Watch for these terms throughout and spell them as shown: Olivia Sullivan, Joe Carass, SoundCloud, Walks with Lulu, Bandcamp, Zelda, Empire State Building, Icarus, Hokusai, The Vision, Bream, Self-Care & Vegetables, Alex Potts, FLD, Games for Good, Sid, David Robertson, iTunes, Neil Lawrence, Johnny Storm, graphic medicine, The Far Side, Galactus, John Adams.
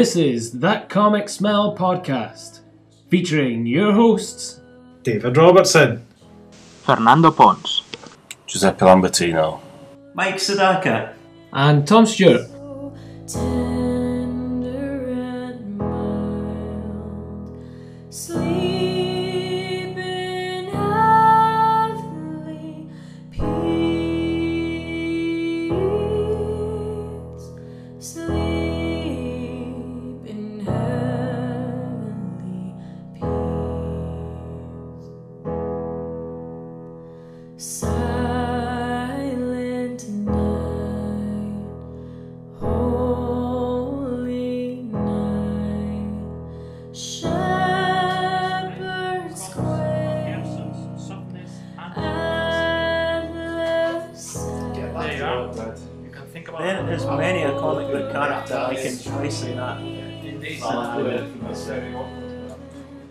This is That Comic Smell podcast, featuring your hosts David Robertson, Fernando Ponce, Giuseppe Lombettino, Mike Sadaka, and Tom Stewart.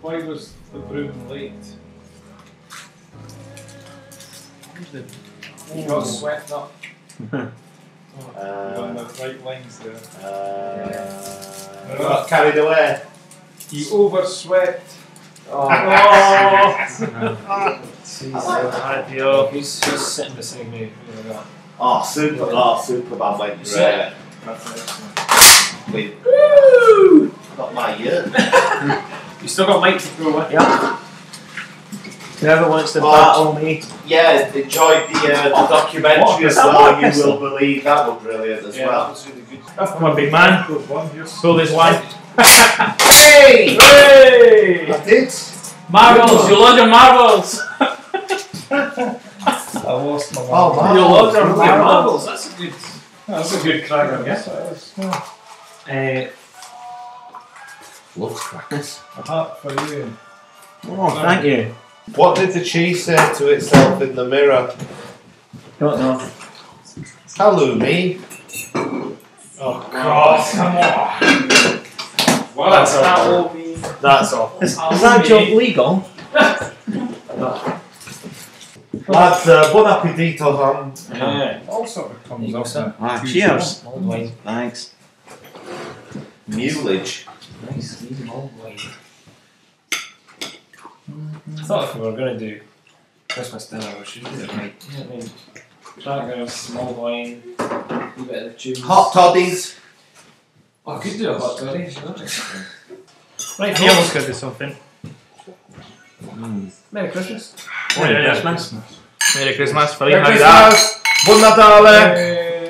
Why was the broom late? He got swept up. On the right lines there. Got carried away. He overswept. Oh, he's just sitting beside me. Oh, super! Oh, super bad went great. Woo! Got my ear. You still got Mike to throw away. Yeah. Whoever wants to battle me. Yeah, enjoyed the documentary as well, you will believe. That was brilliant as well. I'm a big man. So there's one. Hey! Hey! That's it. Marbles, you load your marbles. I lost my marbles. Oh, you load your marbles. That's a good. That's a good crack, I guess. Love crackers. A hat for you. Oh, thank you. What did the cheese say to itself in the mirror? Don't know. Hello, me. Oh, God. Come on. Well, that's awful. That's awful. Is that job legal? No. Lads, buon appetito, also comes up there. Ah, cheers. Thanks. Mulage. Nice, even old wine. I thought if we were going to do Christmas dinner, we should do it right. Yeah, I mean, trying to go small wine, a bit of tunes. Hot toddies! Oh, I could do a hot toddy, shouldn't I? Right, he almost could do something. Merry Christmas. Merry Christmas. Merry Christmas, Feliz Navidad. Buon Natale!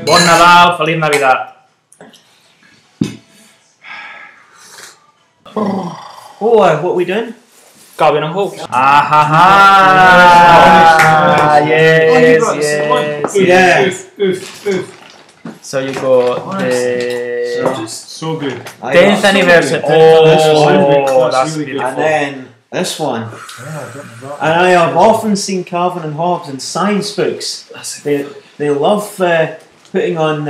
Buon Nadal, Feliz Navidad. What are we doing? Calvin and Hobbes. Ah, yes. Oof. So you got the... So good. 10th anniversary. Oh, that's beautiful. And then this one. And I have often seen Calvin and Hobbes in science books. They love putting on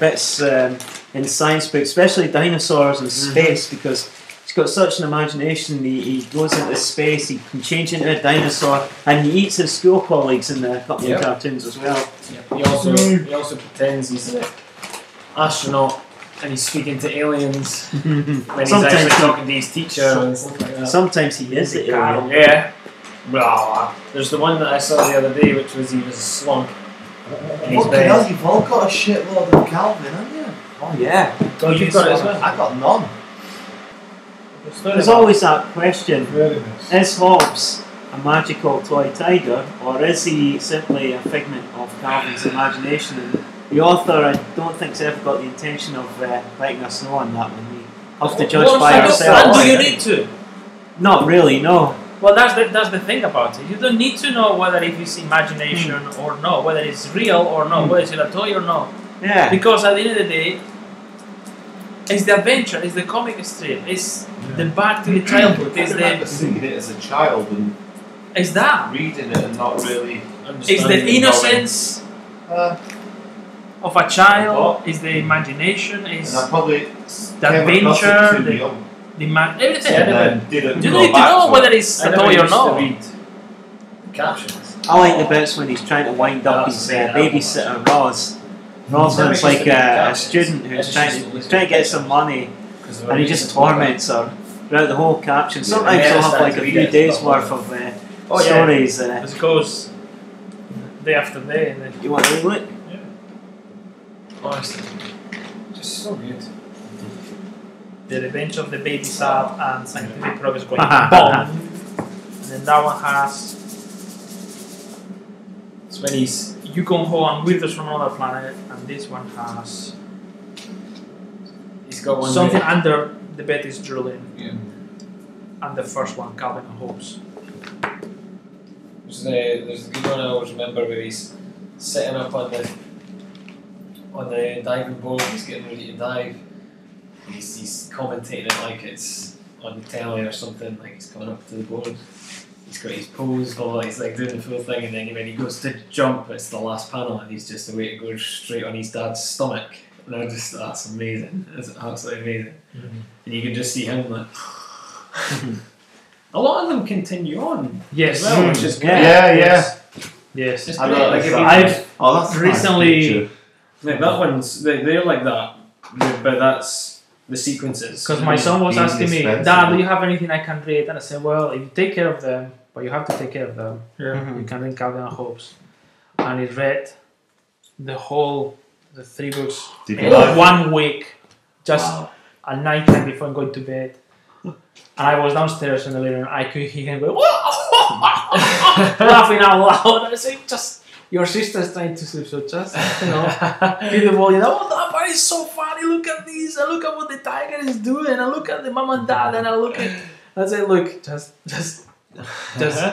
bits... in science books, especially dinosaurs and space, because he's got such an imagination. He goes into space, he can change into a dinosaur, and he eats his school colleagues in a couple of cartoons as well. Yeah. He also pretends he's an astronaut and he's speaking to aliens when sometimes he's actually talking to his teacher and stuff like that. Sometimes he is the alien. Yeah. Blah. There's the one that I saw the other day, which was he was a slunk. What the hell? You've all got a shitload of Calvin, haven't you? Oh yeah. So you've got it as well? I got none. There's always that question. Is Hobbes a magical toy tiger, or is he simply a figment of Calvin's imagination? And the author, I don't think, has ever got the intention of letting us know on that one. We have to judge by ourselves. Do you need to? Not really, no. Well, that's the thing about it. You don't need to know whether it is imagination or not, whether it's real or not, whether it's a toy or not. Yeah. Because at the end of the day, it's the adventure, it's the comic strip, it's the back to the childhood. It's the seeing it as a child and it's that reading it and not really understanding. It's the innocence of a child. It's the imagination. It's the adventure. Everything. You don't need to know whether it's a toy or not. The captions. I like the bits when he's trying to wind up his babysitter Roz. Roslyn's like a student who's trying to get some money and he just torments her throughout the whole caption. Sometimes he'll have like a few days worth of stories. Yeah. It goes day after day. And then you want to look? Yeah. Honestly, just so good. The Revenge of the Baby Sad and Scientific Progress going bomb. And then that one has. It's when he's You Come Home and Weirdos from Another Planet, and this one has. He's got one. Something there. Under the Bed is Drooling. Yeah. And the first one, Calvin and Hobbes. There's a good one I always remember where he's sitting up on the diving board, he's getting ready to dive. He's commentating it like it's on the telly or something, like he's coming up to the board. He's got his pose, all he's like doing the full thing, and then when he goes to jump, it's the last panel, and he's just away to go straight on his dad's stomach. And I just, that's amazing. That's absolutely amazing. Mm-hmm. And you can just see him like. A lot of them continue on. Yes. As well, which is good. Yes. Just I've recently. Like that one's they're like that. But that's the sequences. Because my son was asking me, Dad, do you have anything I can read? And I said, well, if you take care of them, but you have to take care of them. Yeah. Mm-hmm. You can read Calvin and Hobbes. And he read the whole, the three books in 1 week, just at night time before going to bed. And I was downstairs in the living room. I could hear him go, laughing out loud. And I said, just, your sister's trying to sleep, so just, you know, be the ball, you know, that part is so funny. Look at this, and look at what the tiger is doing, and look at the mom and dad, and I look at, I say, look, just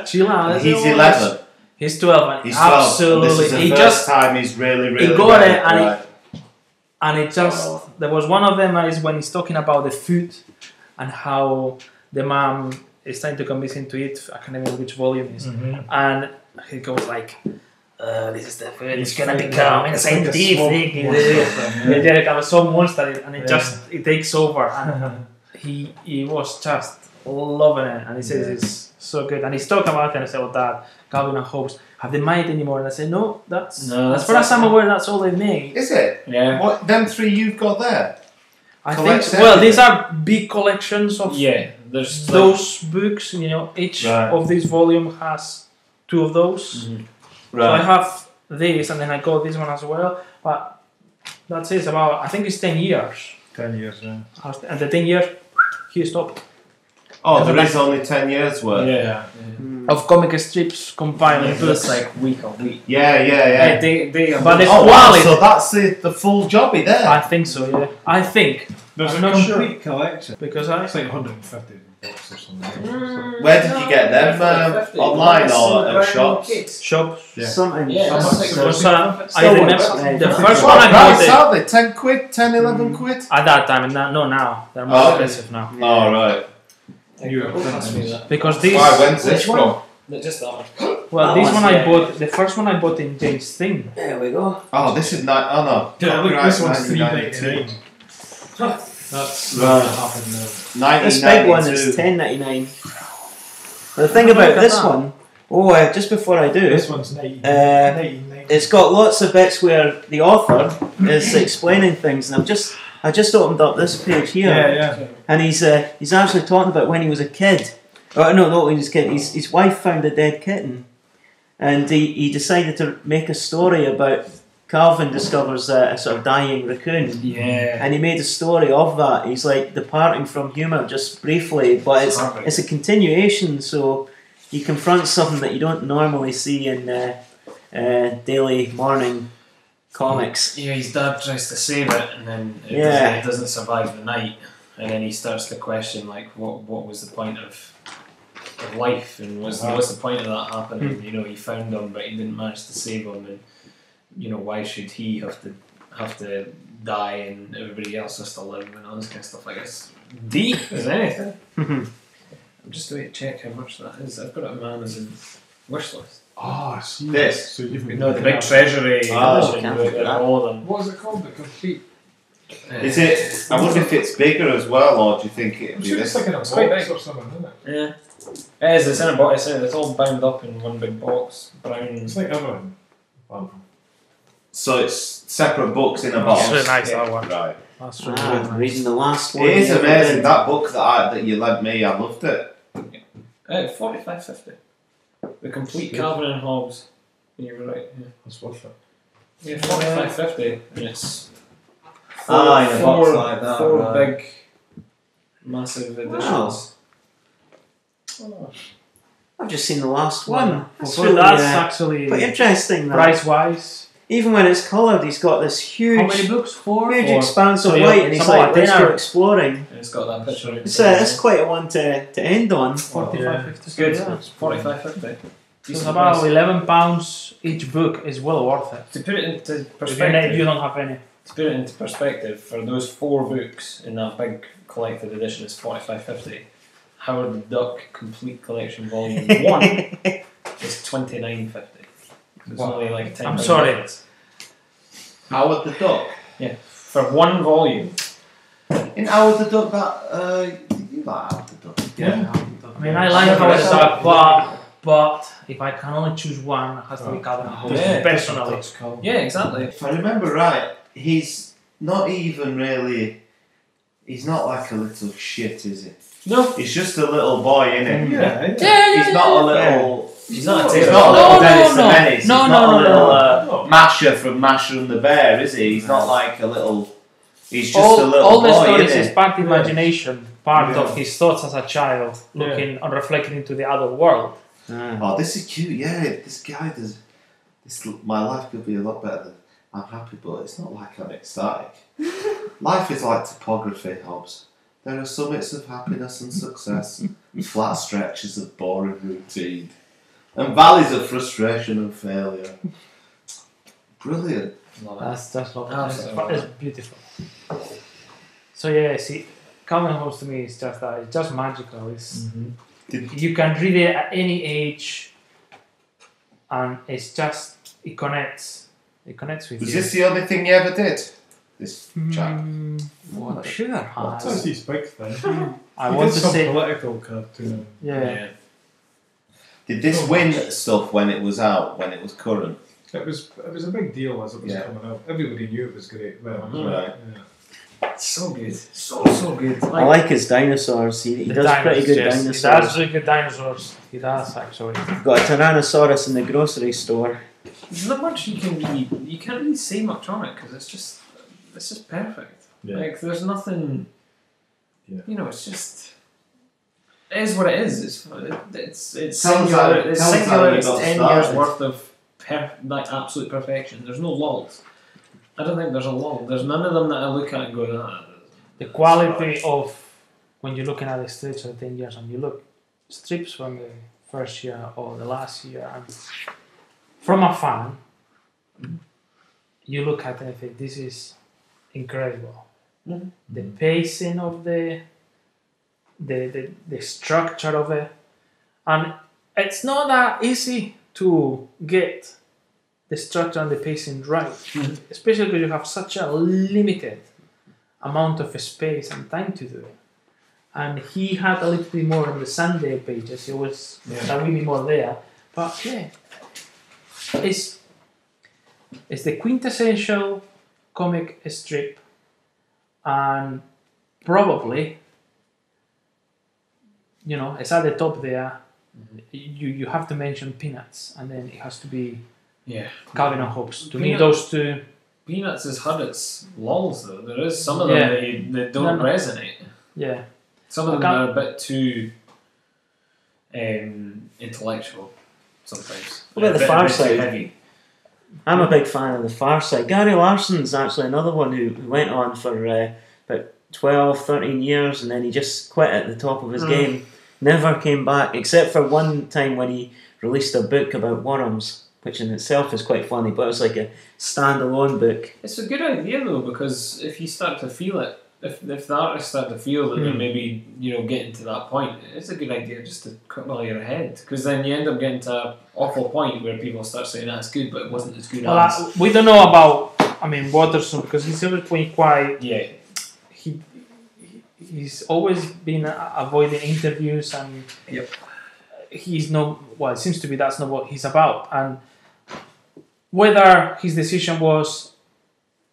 chill out. He's 11. He's 12. He's absolutely. 12. This is the first time he's really. He got it, and it just there was one of them is when he's talking about the food. And how the mom is trying to convince him to eat. I can't remember which volume it is. Mm-hmm. And he goes like, "This is the food. It's gonna become a scientific thing." It was so monster, and it takes over. And he was just loving it, and he says it's so good. And he's talking about it, and I said, "Well, Dad, Calvin and Hobbes have they made anymore?" And I said, "No, that's as far as I'm aware, that's all they make." Is it? Yeah. What them three you've got there? I think these are big collections of those books. You know, each of this volume has two of those. Mm-hmm. Right. So I have this, and then I got this one as well. But that's it. It's about I think it's 10 years. 10 years, yeah. After 10 years, he stopped. Oh, there is only 10 years worth. Yeah. Of comic strips combined into it's like week on week. Yeah. So that's the full jobby there. I think so. Yeah, I think there's a complete collection because it's like 150 books or something. Where did you get them? Online or shops? Shops. Yeah. Something. Yeah. I remember the first one I bought. How much are they? 10 quid, 10, 11 quid. At that time, no, now they're more expensive now. Oh right. Because this when's this from? Just that one. Well, this one I bought. The first one I bought in James Thing. There we go. Oh, this is not. Oh no. Yeah, look, this one's 3.99. That's right. This big one is 10.99. The thing about this one, just before I do, this one's 99. It's got lots of bits where the author is explaining things, and I just opened up this page here, and he's actually talking about when he was a kid. Oh no, not when he was a kid. His wife found a dead kitten, and he decided to make a story about Calvin discovers a sort of dying raccoon. Yeah. And he made a story of that. He's like departing from humour just briefly, but it's a continuation. So he confronts something that you don't normally see in daily morning comics. Yeah, his dad tries to save it, and then it doesn't survive the night, and then he starts to question like, what was the point of life, and what's the point of that happening? You know, he found him, but he didn't manage to save him, and you know, why should he have to die and everybody else has to live and all this kind of stuff? Like it's deep as anything. I'm just going to check how much that is. I've got it on my Amazon wish list. Oh, I see this. So you've been the big treasury. All of them. What is it called? The complete. Is it? I wonder if it's bigger as well, or do you think it'd be this? It's like in a box or something, isn't it? Yeah. It is. It's in a box. It's all bound up in one big box. Brown. It's like everyone. So it's separate books in a box. It's really nice, that one. Right. That's right. I'm reading the last one. It is amazing. That book that you lent me, I loved it. Yeah. 45.50. The complete Calvin and Hobbes. You were right. Yeah. That's worth it. Yeah, 45.50. Yes. In a box like that. Four big, massive editions. Wow. Oh. I've just seen the last one. That's, well, that's actually quite interesting. Price-wise, even when it's coloured, he's got this huge, how many books? Huge expanse of white, and he's like, "Let's go exploring." And it's got that picture. It's quite one to end on. 45.50. Good. Yeah. 45.50. It's about £11 each book. Is well worth it. To put it into perspective, you don't have any. To put it into perspective, for those four books in that big collected edition, it's 45.50. Howard the Duck Complete Collection Volume 1 is £29.50. It's only like £10. I'm sorry. Minutes. Howard the Duck? Yeah. For one volume. In Howard the Duck, that, you like Howard the Duck? Yeah. I mean, I like Howard the Duck, but if I can only choose one, it has to be Calvin and Hobbes personally. Yeah, exactly. If I remember right, he's not even really... He's not like a little shit, is he? No, he's just a little boy, innit? Yeah. He's not a little. He's not a little Dennis the Menace. He's not a little Masher from Masher and the Bear, is he? He's not like a little. He's just a little boy. All the stories is part imagination, part of his thoughts as a child, looking and reflecting into the other world. Oh, this is cute. Yeah, this guy does. This, my life could be a lot better than I'm happy, but it's not like I'm ecstatic. Life is like topography, Hobbes. There are summits of happiness and success, flat stretches of boring routine, and valleys of frustration and failure. Brilliant. That's lovely. It's beautiful. So yeah, see, Calvin Hobbes to me is just that. It's just magical. It's, you can read it at any age, and it's just, it connects. It connects with you. Was this the only thing you ever did? This chap. What? Sure. What does he speak then? I want to say political cartoon. Yeah. Did this win stuff when it was out? When it was current? It was a big deal as it was coming out. Everybody knew it was great. Well, right. Yeah. So good. So good. I like his dinosaurs. He does pretty good dinosaurs. He does really good dinosaurs. He does actually. Got a Tyrannosaurus in the grocery store. There's not much you can really. You can't really say much on it because it's just. It's just perfect. Yeah. Like there's nothing, you know. It's just, it is what it is. It's singular. It's singular. It's 10 years worth of like absolute perfection. There's no lulls. I don't think there's a lull. There's none of them that I look at and go, ah. The quality of when you're looking at the strips of 10 years and you look strips from the first year or the last year, and from a fan, you look at it and think this is. Incredible. The pacing of the structure of it, and it's not that easy to get the structure and the pacing right, especially because you have such a limited amount of space and time to do it. And he had a little bit more on the Sunday pages. It was a little bit more there, but yeah, it's the quintessential comic strip, and probably, you know, it's at the top there. You have to mention Peanuts, and then it has to be Calvin and Hobbes. To me, those two. Peanuts has had its lulls though. There is some of them that don't resonate. Yeah, some of them are a bit too intellectual sometimes. What about the Far Side? Heavy. I'm a big fan of The Far Side. Gary Larson's actually another one who went on for about 12, 13 years and then he just quit at the top of his game. Never came back, except for one time when he released a book about worms, which in itself is quite funny, but it was like a standalone book. It's a good idea though, because if you start to feel it, if the artists start to feel that they're maybe, you know, getting to that point, it's a good idea just to cut all your head, because then you end up getting to an awful point where people start saying that's good, but it wasn't as good as. We don't know about, I mean, Watterson, because he's always been quite. Yeah. He's always been avoiding interviews and. Yep. He's not. Well, it seems to be that's not what he's about, and whether his decision was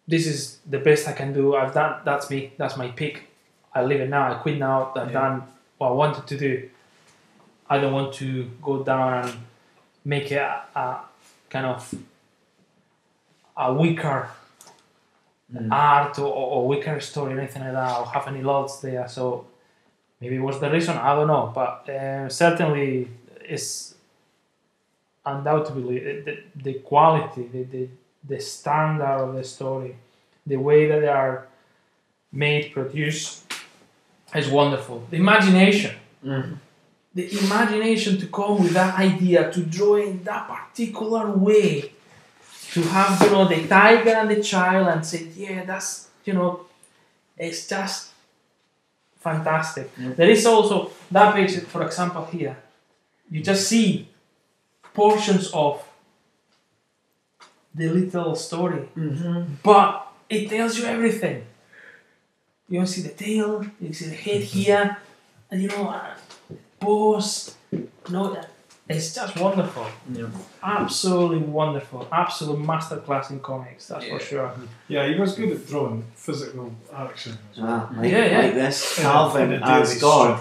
this is the best I can do. I've done, that's me, that's my pick. I leave it now, I quit now, I've done what I wanted to do. I don't want to go down and make it a kind of a weaker art or weaker story or anything like that, or have any loves there. So maybe it was the reason, I don't know, but certainly it's undoubtedly the quality, the standard of the story, the way that they are made, produced, is wonderful. The imagination. Mm-hmm. The imagination to come with that idea, to draw in that particular way, to have, you know, the tiger and the child and say, yeah, that's, you know, it's just fantastic. Mm-hmm. There is also that page, for example, here. You just see portions of the little story, mm-hmm. but it tells you everything. You see the tail, you see the head here, and you know, paws. No, it's just wonderful. Yeah. Absolutely wonderful. Absolute masterclass in comics, that's for sure. Yeah, he was good at drawing physical action. Like this, Calvin as God.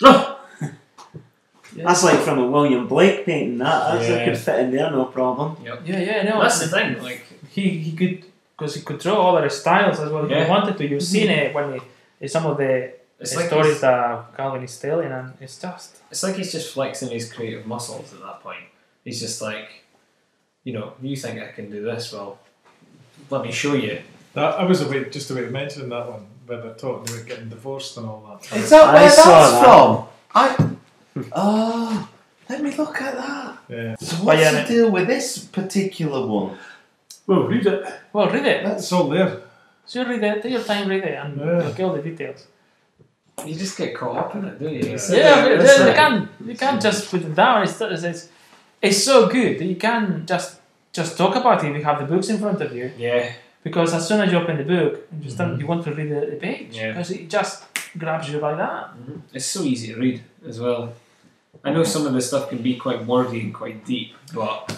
That's like from a William Blake painting. That could fit in there, no problem. Yep. No. That's the thing. Like he could, because he could draw other styles as well. Yeah. If he wanted to. You've seen it when he, some of the stories that Calvin is telling, and it's just. It's like he's just flexing his creative muscles at that point. He's just like, you know, you think I can do this? Well, let me show you. That I was away just away mentioning that one when they're talking about getting divorced and all that. Is that where that's from? Let me look at that. Yeah. So what's the deal with this particular one? Well, read it. That's all there. So read it. Take your time, read it, and get all the details. You just get caught up in it, don't you? You can't just put it down. It's so good that you can just talk about it if you have the books in front of you. Yeah. Because as soon as you open the book, you want to read the page. Yeah. Because it just grabs you by that. Mm-hmm. It's so easy to read as well. I know some of the stuff can be quite wordy and quite deep, but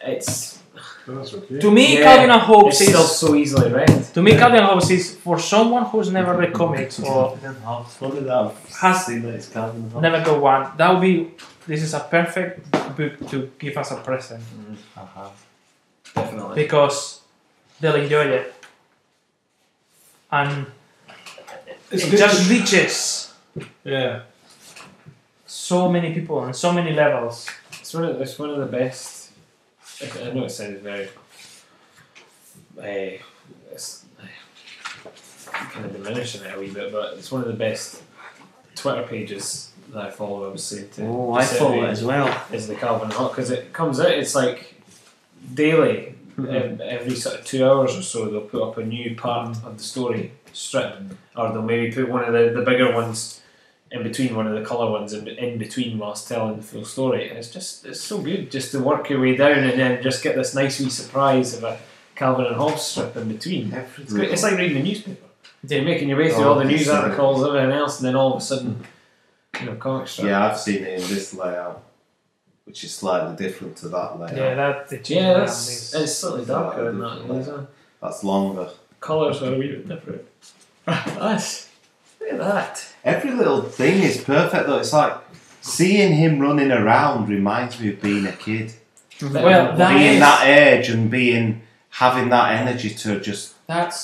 it's to me Calvin and Hobbes is still so easily read. To me, Calvin and Hobbes is for someone who's never read comics or has never got one. That would be this is a perfect book to give us a present. Definitely, because they'll enjoy it and it just reaches. Yeah. So many people on so many levels. It's one of the best. I know it sounds very kind of diminishing it a wee bit, but it's one of the best Twitter pages that I follow. Obviously, I follow it as well. Is the Calvin and Hobbes, because it comes out? It's like daily, every sort of 2 hours or so, they'll put up a new part of the story strip, or they'll maybe put one of the bigger ones in between one of the colour ones and in between whilst telling the full story. It's so good just to work your way down and then just get this nice wee surprise of a Calvin and Hobbes strip in between. It's like reading a newspaper. You're making your way through all the news articles and everything else, and then all of a sudden, you know, comic strip. Yeah, I've seen it in this layout, which is slightly different to that layout. It's slightly darker than that layout. That's longer. Colours are a wee bit different. That's look at that. Every little thing is perfect though. It's like seeing him running around reminds me of being a kid. Well, that age and having that energy to just. That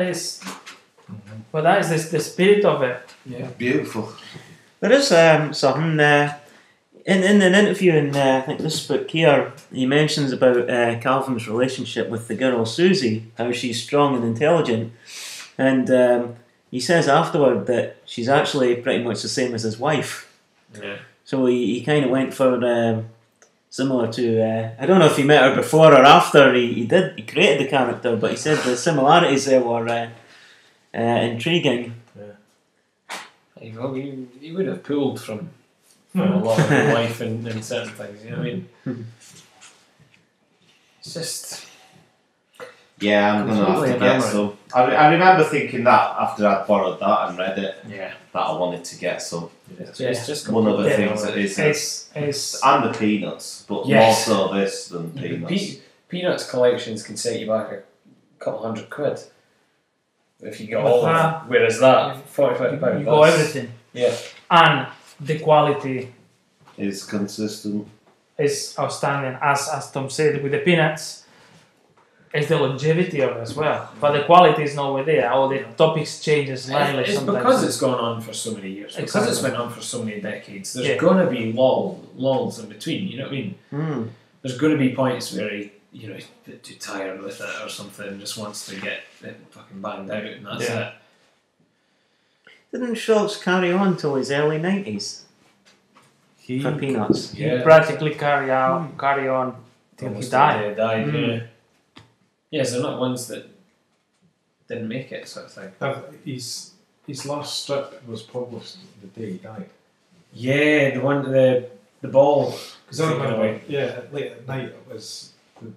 is the spirit of it. Yeah, beautiful. There is something in an interview in I think this book here. He mentions about Calvin's relationship with the girl Susie, how she's strong and intelligent, and. He says afterward that she's actually pretty much the same as his wife. Yeah. So he kind of went for similar to I don't know if he met her before or after he created the character, but he said the similarities there were intriguing. Yeah. Well, he would have pulled from a lot of life and certain things. You know what I mean? It's just. Yeah, I'm going to have to get some. I remember thinking that after I'd borrowed that and read it, that I wanted to get some. It's just one of the things that is and the Peanuts, but more so this than Peanuts. Peanuts collections can set you back a couple £100 quid. If you go all that, whereas that, £40, £50, you go everything. Yeah. And the quality is consistent. It's outstanding. As Tom said, with the Peanuts, it's the longevity of it as well. But the quality is nowhere there. All the topics changes slightly. It's sometimes because it's gone on for so many years. Because it's been on for so many decades. There's going to be lulls in between. You know what I mean? Mm. There's going to be points where he, you know, a bit too tired with it or something, just wants to get it fucking banged out, and that's it. Didn't Schultz carry on till his early 90s? For Peanuts. He practically carry on till he died. Yeah, so not ones that didn't make it, sort of thing. His last strip was published the day he died. Yeah, the one, the ball. Because I remember, late at night, it was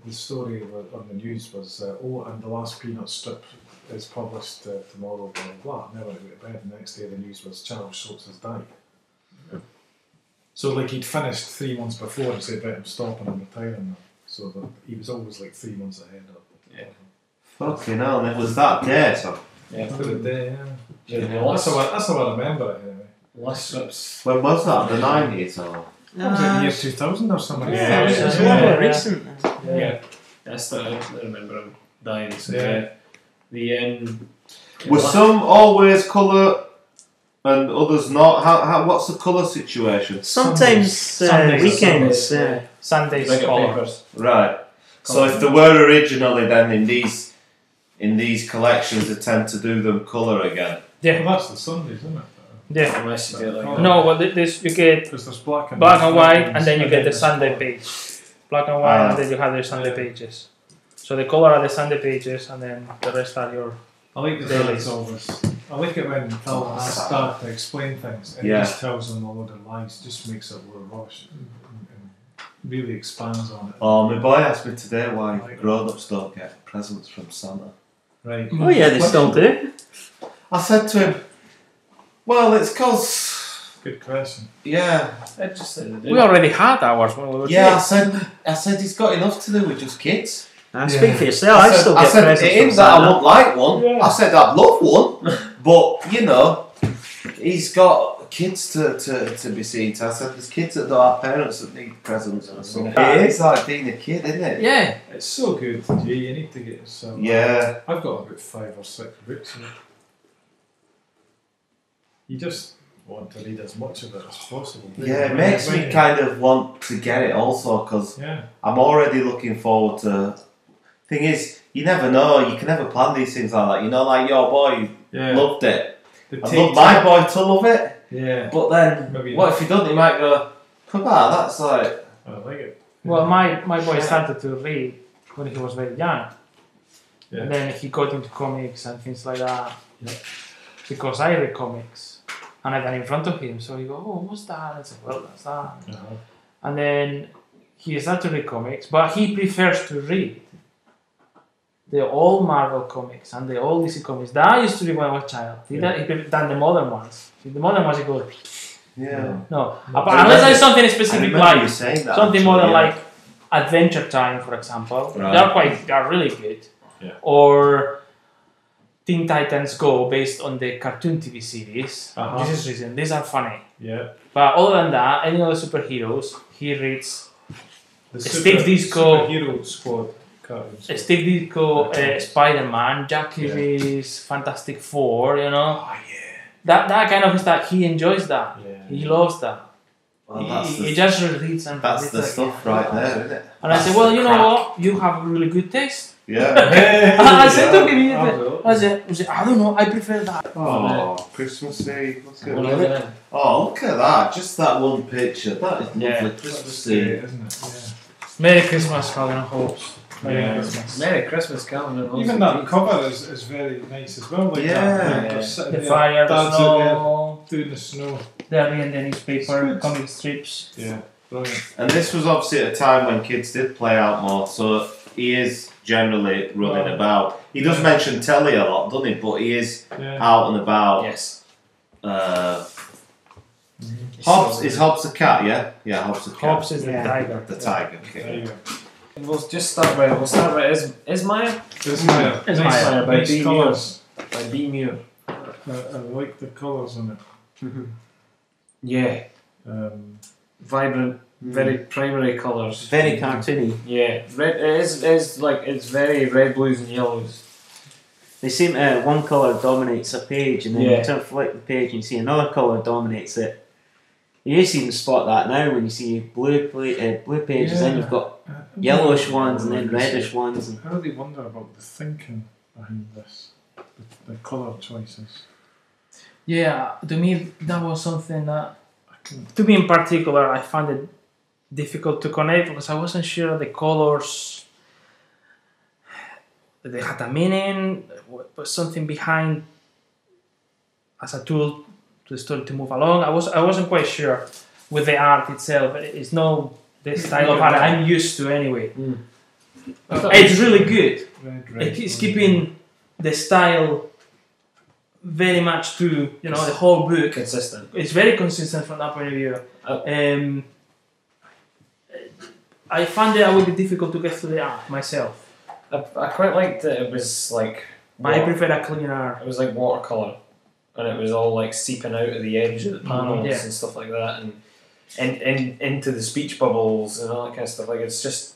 the story on the news was, and the last Peanut strip is published tomorrow, blah, blah, blah. Never went to bed. The next day, the news was Charles Schultz has died. Yeah. So, like, he'd finished 3 months before and said, right, I'm stopping, I'm retiring. So that he was always like 3 months ahead of. Fucking hell, and it was that day, so. Yeah, it was that day, that's how I remember it, anyway. Last strips. When was that? The 90s or? That was in the year 2000 or something. Yeah, it was more recent. Yeah. That's the I remember him dying. So the was last... some always colour and others not? How what's the colour situation? Sometimes weekends. Sundays colours. Right. So if they were originally, then in these collections, they tend to do them colour again. Yeah, well, that's the Sundays, isn't it? Yeah. No, well, this you get black and white, and then you get the Sunday page. Black and white, and then you have the Sunday pages. So the colour are the Sunday pages, and then the rest are your. I like the dailies always. I like it when people start to explain things, and it just tells them a load of lies. Just makes it a load of rubbish. Really expands on it. Oh, my boy asked me today why grown-ups don't get presents from Santa. Right. Oh yeah, they still do. I said to him, well, it's cause... Good question. Yeah. I just said we already had ours when we were kids. I said he's got enough to do with just kids. Speak for yourself, I still get presents from Santa. It ain't that I won't like one. Yeah. I said I'd love one, but, you know, he's got... kids to be seen to. I said there's kids that don't have parents that need presents or something. It is like being a kid, isn't it? Yeah. It's so good. You need to get some. Yeah. I've got about 5 or 6 books. You just want to read as much of it as possible. Yeah, it makes me kind of want to get it also because I'm already looking forward to... Thing is, you never know. You can never plan these things like that. You know, like your boy loved it. I'd love my boy to love it. Yeah. But then, if he doesn't? He might go, come on, that's like... I don't like it. Well, my boy started to read when he was very young. Yeah. And then he got into comics and things like that. Yeah. Because I read comics. And I got in front of him. So he goes, oh, what's that? I said, well, that's that. Uh-huh. And then he started to read comics. But he prefers to read the old Marvel comics and the old DC comics that I used to read when I was a child. Than the modern ones. The modern ones, you go. Yeah. No. Unless there's something specific like something like Adventure Time, for example. Right. They are really good. Yeah. Or Teen Titans Go, based on the cartoon TV series. Uh-huh. This is reason. These are funny. Yeah. But other than that, any other superheroes, he reads. The Steve Ditko Superhero Squad. Steve Ditko, Spider-Man, Jack Kirby's Fantastic Four, you know. Oh, yeah. That kind of stuff, he enjoys that. Yeah. He loves that. Well, he just reads and that's the stuff right there, isn't it? And I said, well, you know what? You have a really good taste. Yeah. I said to him, I don't know, I prefer that. Oh, Christmas Eve. What's going on? Oh, look at that. Just that one picture. That is lovely. Yeah. Christmas Eve, isn't it? Yeah. Merry Christmas, Calvin and Hobbes. Merry Christmas, Calvin and Hobbes. Even that cover is very nice as well. Like the fire, the snow, doing the snow. They're reading the newspaper, comic strips. Yeah, brilliant. And this was obviously at a time when kids did play out more, so he is generally running about. He does mention telly a lot, doesn't he? But he is out and about. Yes. Hobbes is Hobbes a cat? Yeah, Hobbes a cat. Hobbes is the tiger. The tiger. Okay. We'll just start by, Ismayer? Ismayer by B.Mure. I like the colours in it. Yeah. Vibrant, very primary colours. Very cartoony. Yeah. It's very red, blues and yellows. They seem to, one colour dominates a page, and then you turn flick the page and you see another colour dominates it. You just even spot that now when you see blue pages, then you've got yellowish ones and then reddish ones. And I really wonder about the thinking behind this, the colour choices. Yeah, to me that was something that, to me in particular, I found it difficult to connect because I wasn't sure the colours, they had a meaning, was something behind as a tool to the story to move along. I wasn't quite sure with the art itself. It's not the style of art I'm used to anyway. It's really good. It's keeping the style very much to the whole book. Consistent. It's very consistent from that point of view. I found that it would be difficult to get through the art myself. I quite liked that it was like... I prefer a clean art. It was like watercolour. And it was all like seeping out of the edge of the panels and stuff like that, and into the speech bubbles and all that kind of stuff. Like it just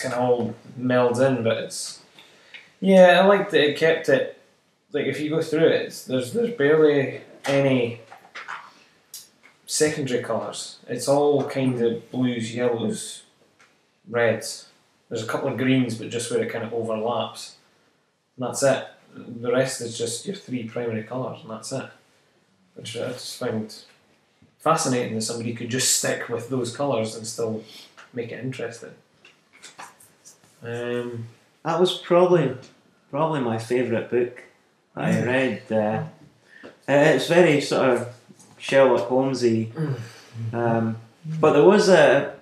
kind of all melds in. But I liked that it kept it. Like if you go through it, there's barely any secondary colours. It's all kind of blues, yellows, reds. There's a couple of greens, but just where it kind of overlaps. And that's it. The rest is just your three primary colours, and that's it. Which I just found fascinating that somebody could just stick with those colours and still make it interesting. That was probably my favourite book that I read. It's very sort of Sherlock Holmesy, but there was a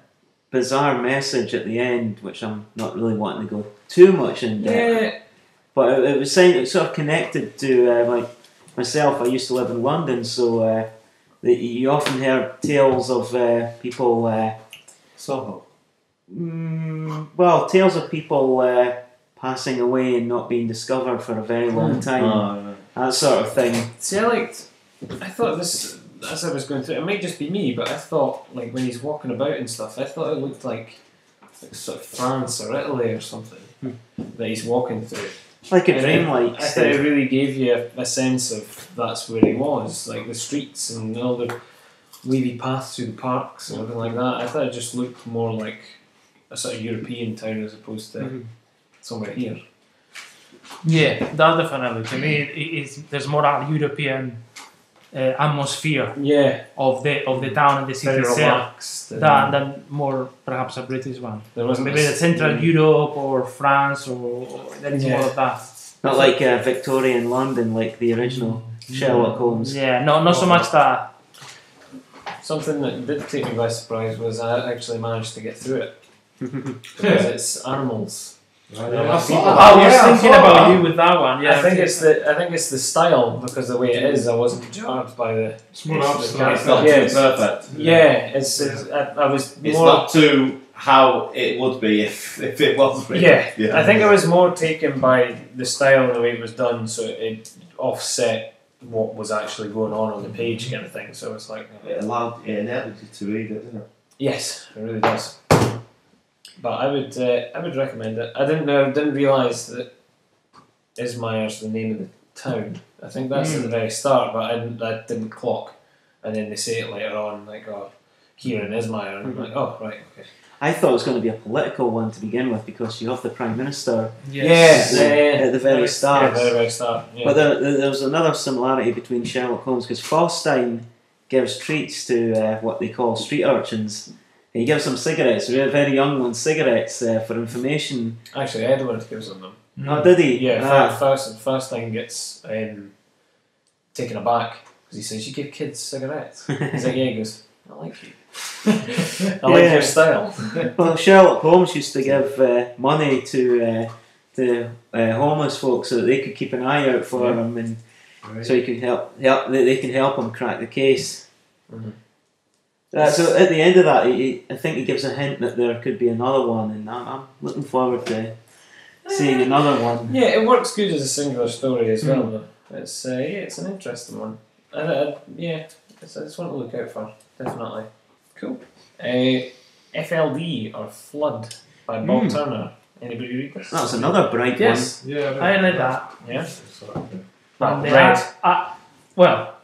bizarre message at the end, which I'm not really wanting to go too much in depth. Yeah. But it was saying it was sort of connected to like myself. I used to live in London, so you often heard tales of people. Soho. Well, tales of people passing away and not being discovered for a very long time. That sort of thing. See, I thought this as I was going through. It might just be me, but I thought like when he's walking about and stuff, I thought it looked like sort of France or Italy or something that he's walking through. Like a dreamlike. I thought it really gave you a sense of that's where he was, like the streets and all the wavy paths through the parks and everything like that. I thought it just looked more like a sort of European town as opposed to somewhere here. Yeah, that definitely. To me, there's more that European atmosphere of the town and the city itself than more perhaps a British one. There was maybe the Central Europe or France or anything more of that. Not like Victorian London, like the original Sherlock Holmes. Yeah, no, not so much that. Something that did take me by surprise was I actually managed to get through it because it's animals. I was thinking about you with that one. Yeah, I think it's the style because the way it is. I wasn't jarred by the. It's more abstract. It's not too perfect. Yeah, it's I was. It's more not too how it would be if it was. Really. Yeah. I think I was more taken by the style and the way it was done, so it offset what was actually going on the page, kind of thing. So it was like it enabled you to read it, didn't it? Yes, it really does. But I would recommend it. I didn't realise that Ismayer's the name of the town. I think that's at the very start, but I didn't clock. And then they say it later on, like, oh, here in Ismayer. And I'm like, oh, right, okay. I thought it was going to be a political one to begin with because you have the Prime Minister at the very start. Yeah, very start. Yeah. But there was another similarity between Sherlock Holmes because Falstein gives treats to what they call street urchins. He gives them cigarettes, very young ones, cigarettes for information. Actually, Edward gives them them. Oh, did he? Yeah, first thing gets taken aback because he says, you give kids cigarettes. He's like, yeah, he goes, I like you. I like your style. Well, Sherlock Holmes used to give money to homeless folks so that they could keep an eye out for him and so he could help they can help him crack the case. Mm-hmm. So at the end of that, I think he gives a hint that there could be another one, and I'm looking forward to seeing another one. Yeah, it works good as a singular story as well. Though. It's yeah, it's an interesting one. Yeah, it's one to look out for, definitely. Cool. FLD or Flood by Bob Turner. Anybody read this? That's another bright one. Yeah, I read that. Yeah. But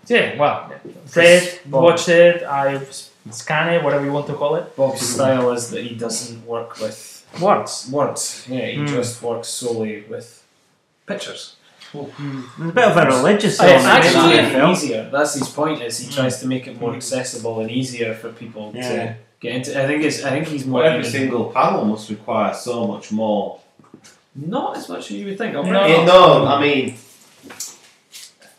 Fred watched it. I scan it, whatever you want to call it. Bob's style is that he doesn't work with words. Yeah, he just works solely with pictures. A bit of a religious element. It's actually easier. That's his point. Is he tries to make it more accessible and easier for people to get into. I think he's more. Every single panel must require so much more. Not as much as you would think. No, I mean,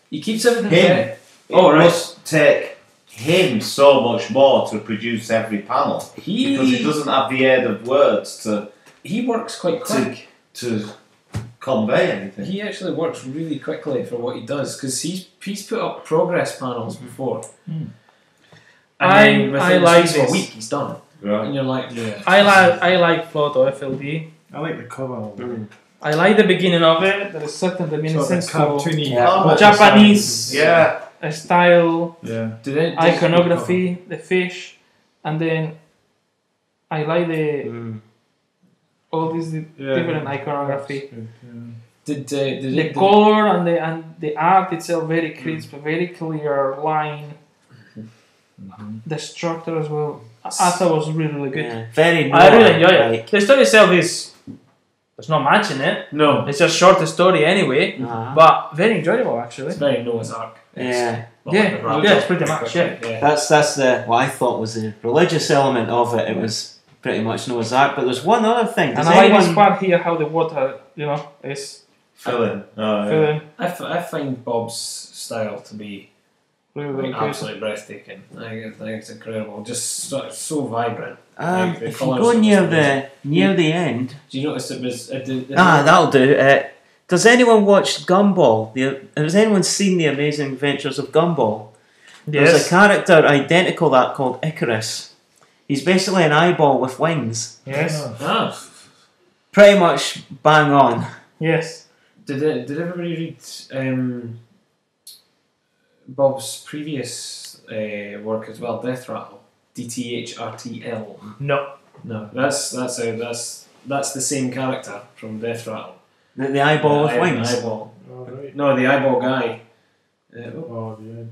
he keeps everything there. It must take him so much more to produce every panel because he doesn't have the aid of words to. He works quite quick to convey anything. He actually works really quickly for what he does because he's put up progress panels before. And I like this. A week he's done. Right. And you're like, I like Flood or FLD. I like the cover. I like the beginning of it. There is certain reminiscence to Japanese. Yeah. A style, iconography, the fish, and then I like the all these different iconography. Did the color and the art itself very crisp, very clear line. The structure as well. I thought was really good. Yeah. Very. I really enjoy it. The story itself is. There's not much in it. No. It's just short story anyway, but very enjoyable actually. It's very Noah's Ark. It's pretty much That's what I thought was the religious element of it. It was pretty much Noah's Ark, but there's one other thing. Does I like this part here, how the water, is filling. I find Bob's style to be really absolutely breathtaking. I think it's incredible. Just so vibrant. If you go near the end, do you notice it was? That'll do. Does anyone watch Gumball? Has anyone seen The Amazing Adventures of Gumball? Yes. There's a character identical that called Icarus. He's basically an eyeball with wings. Yes. Pretty much bang on. Yes. Did everybody read Bob's previous work as well, Deathrattle? DTHRTL. No. That's the same character from Deathrattle. The eyeball with wings. Eyeball. Oh, right. No, the eyeball guy. The eyeball guy.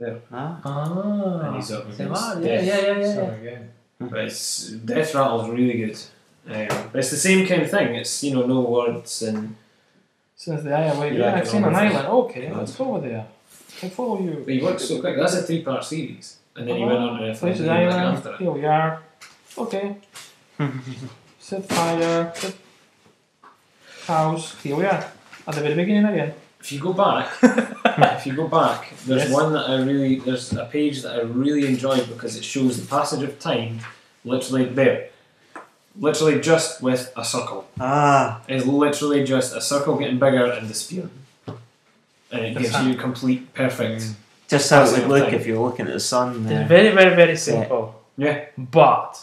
Yeah. There. And he's up against Death. Yeah. Sorry, again. But Deathrattle's really good. But it's the same kind of thing. It's no words and. So the island. Yeah, I've seen an island. Okay, let's go over there. I'll follow you. But he works so quick. That's a 3-part series. And then he went on to FLD after it. Here we are. Okay. Set fire. Set house. Here we are. At the very beginning again. If you go back, there's one that there's a page that I really enjoyed because it shows the passage of time literally there. Literally just with a circle. It's literally just a circle getting bigger and disappearing. And it gives you complete perfect. Just how it would look if you're looking at the sun there. Very, very, very simple. Yeah. But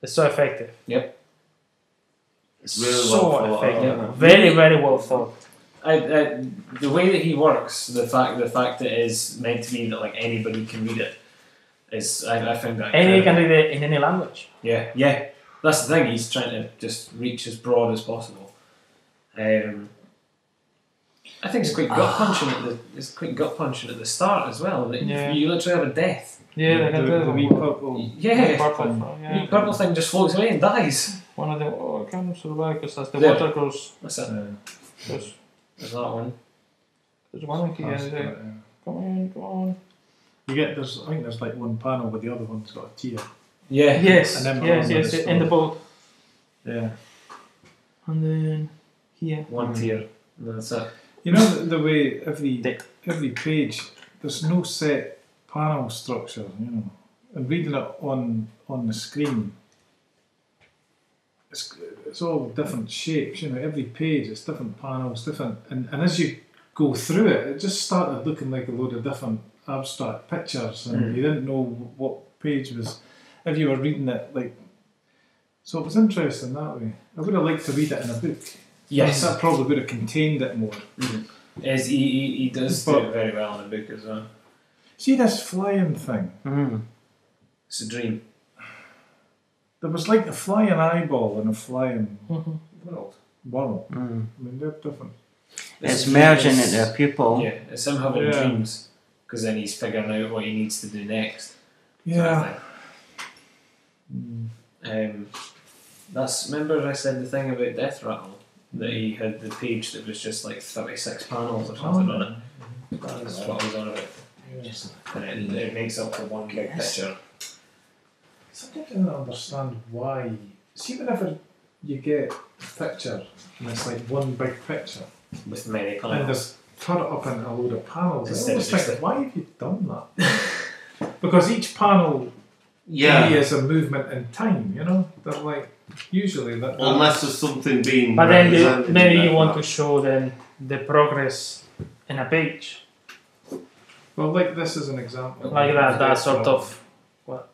it's so effective. Yep. It's really well effective. Very, very well thought. The way that he works, the fact that it is meant to be that anybody can read it, is I find that anybody can read it in any language. Yeah. That's the thing. He's trying to just reach as broad as possible. I think it's quite gut punching at the start as well. You literally have a death. The wee purple. The purple thing just floats away and dies. One of them comes survive because that's the water goes. That's it. There's that one. There's one here. Come on. I think there's one panel where the other one's got a tear. Yeah. Yes. And then yes. In the boat. Yeah. And then here. One tear. That's it. The way every page, there's no set panel structure, and reading it on the screen, it's all different shapes, every page, it's different panels, and as you go through it, it just started looking like a load of different abstract pictures, and you didn't know what page was, if you were reading it, like, so it was interesting that way. I would have liked to read it in a book. Yes. That probably would have contained it more. Yes, he does do it very well in a book as well. See this flying thing? It's a dream. There was like a flying eyeball and a flying world. I mean, they're different. It's merging into a pupil. Yeah, it's him having dreams, because then he's figuring out what he needs to do next. Yeah. That's, remember I said the thing about Deathrattle, that he had the page that was just like 36 panels or something on it. That's what I was on about. And it makes up for one big picture. Sometimes I don't understand why. See, whenever you get a picture and it's like one big picture with many panels, and just turn it up into a load of panels, instead I always think, why have you done that? Because each panel is a movement in time, you know? They're like, usually that. Unless there's something being. But then maybe you want to show them the progress in a page. Well, like this is an example. Like that sort of. What?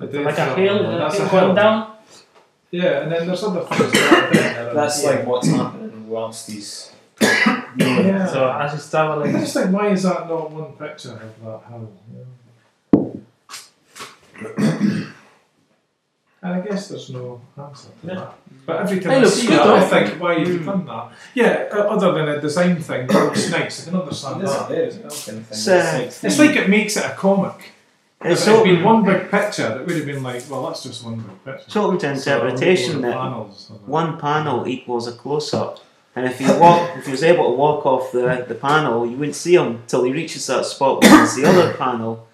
Like a hill going down? Yeah, and then there's other things that that's like what's happening whilst he's. Yeah. So as he's traveling. I just think, why is that not one picture of that hill? Yeah. And I guess there's no answer to that. But every time I see that, I think, why have you done that? Yeah, other than a design thing, it looks nice. I can understand that. It's like it makes it a comic. If it had been one big picture, it would have been like, well, that's just one big picture. It's open to interpretation that one panel equals a close-up. And if he was able to walk off the panel, you wouldn't see him until he reaches that spot where there's the other panel.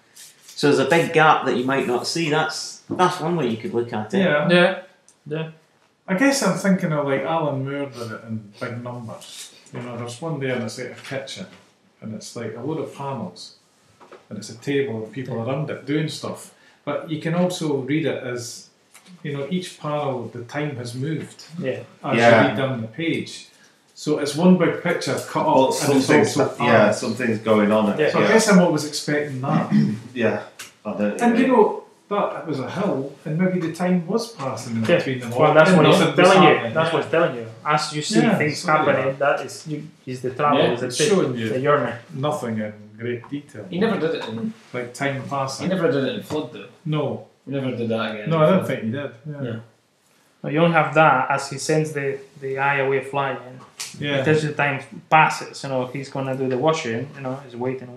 So there's a big gap that you might not see. That's one way you could look at it. Yeah. Yeah. Yeah. I guess I'm thinking of like Alan Moore did it in big numbers. You know, there's one there and it's like a kitchen and it's like a load of panels and it's a table and people around it doing stuff. But you can also read it as, you know, each panel the time has moved as you read down the page. So it's one big picture cut up and it's also something's going on in it. So I guess I'm always expecting that. You know, that it was a hill, and maybe the time was passing in between them. Well, that's what it's telling you. That's what it's telling you. As you see things happening, that is the travel. Yeah, it's showing you the journey. Nothing in great detail. He never did it in like time passing. He never did it in Flood, though. No, he never did that again. No, I don't think he did. Yeah. No, you don't have that as he sends the eye away flying. Yeah. Because the time passes, you know, he's gonna do the washing. You know, he's waiting.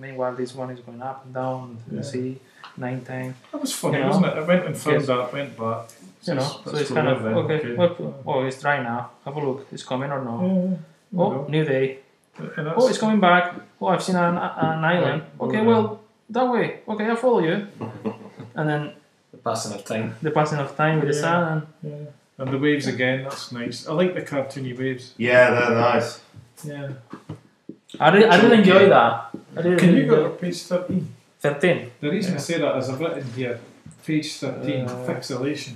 Meanwhile, this one is going up and down. You see. 9 times. That was funny, wasn't it? It went and filmed that, went back. You know, so it's kind of, well, it's dry now. Have a look. It's coming or not? Yeah. Oh, new day. Oh, it's coming back. Oh, I've seen an island. Okay, well, that way. Okay, I'll follow you. And then... the passing of time. The passing of time with the sun. Yeah. And the waves again, that's nice. I like the cartoony waves. Yeah, they're nice. Yeah. I did enjoy that. Can you go to page 13? 13. The reason I say that is I've written here, page 13, pixelation.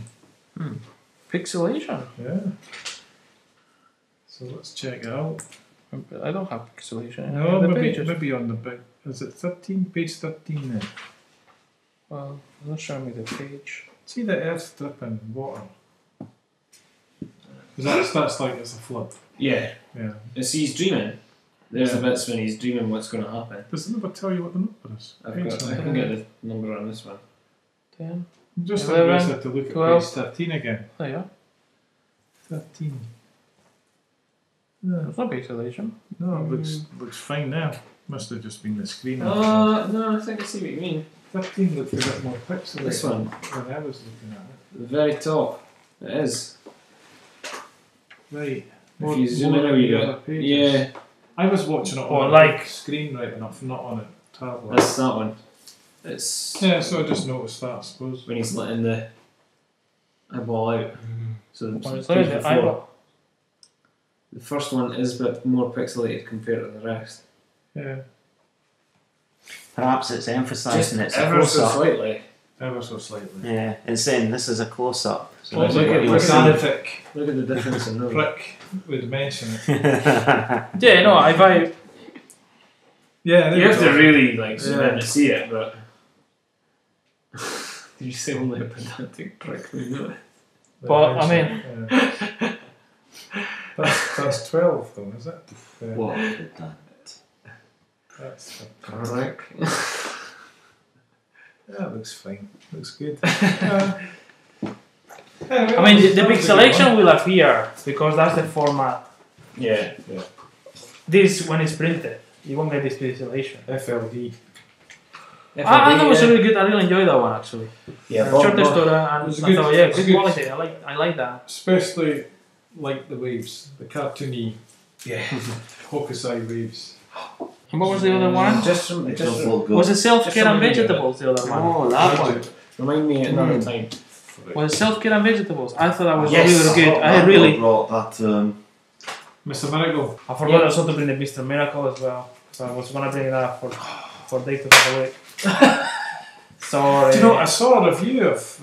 Pixelation? Yeah. So let's check it out. I don't have pixelation. No, maybe on the big. Is it 13? Page 13 then? Well, it'll show me the page. See the earth dripping water? Because that's like it's a flood. Yeah. Yeah. It's, he's dreaming. There's the bits when he's dreaming what's going to happen. Does it never tell you what the number is? I can get the number on this one. 10. I'm just interested to look 12, at page 13 again. Oh, yeah. 13. There's no pixelation. No, it looks fine now. Must have just been the screen. No, I think I see what you mean. 13 looks a bit more pixelated. This one. When I was looking at it. The very top. It is. Right. If you zoom in, you got. Yeah. I was watching it on like screen right enough, not on a tablet. That's that one. It's so I just noticed that, I suppose. When he's letting the eyeball out. So the eyeball. The first one is a bit more pixelated compared to the rest. Yeah. Perhaps it's emphasising it's ever so slightly. Ever so slightly. Yeah, and saying this is a close-up. So look at the difference in those. Prick would mention it. Yeah, no, if I... Yeah, you have to really like sit down to see it, but did you say only a pedantic prick would know it? But I mean, that's 12 though, is it? What pedantic? That's a prick. Yeah, it looks fine. Looks good. I mean, the big selection will appear because that's the format. Yeah. Yeah. This when it's printed, you won't get this big selection. FLD. Ah, that was really good. I really enjoyed that one actually. Yeah. Shorter story and good quality. I like that. Especially like the waves, the cartoony, hokusai waves. And what was the other one? Was it Self-Care and Vegetables, the other one? Oh, that one. Remind me another time. Was it Self-Care and Vegetables? I thought that was really good. I really brought that. Mr. Miracle. I forgot also to bring the Mr. Miracle as well. So I was gonna bring that for Dave to have a look. Sorry. Do you know, I saw a review of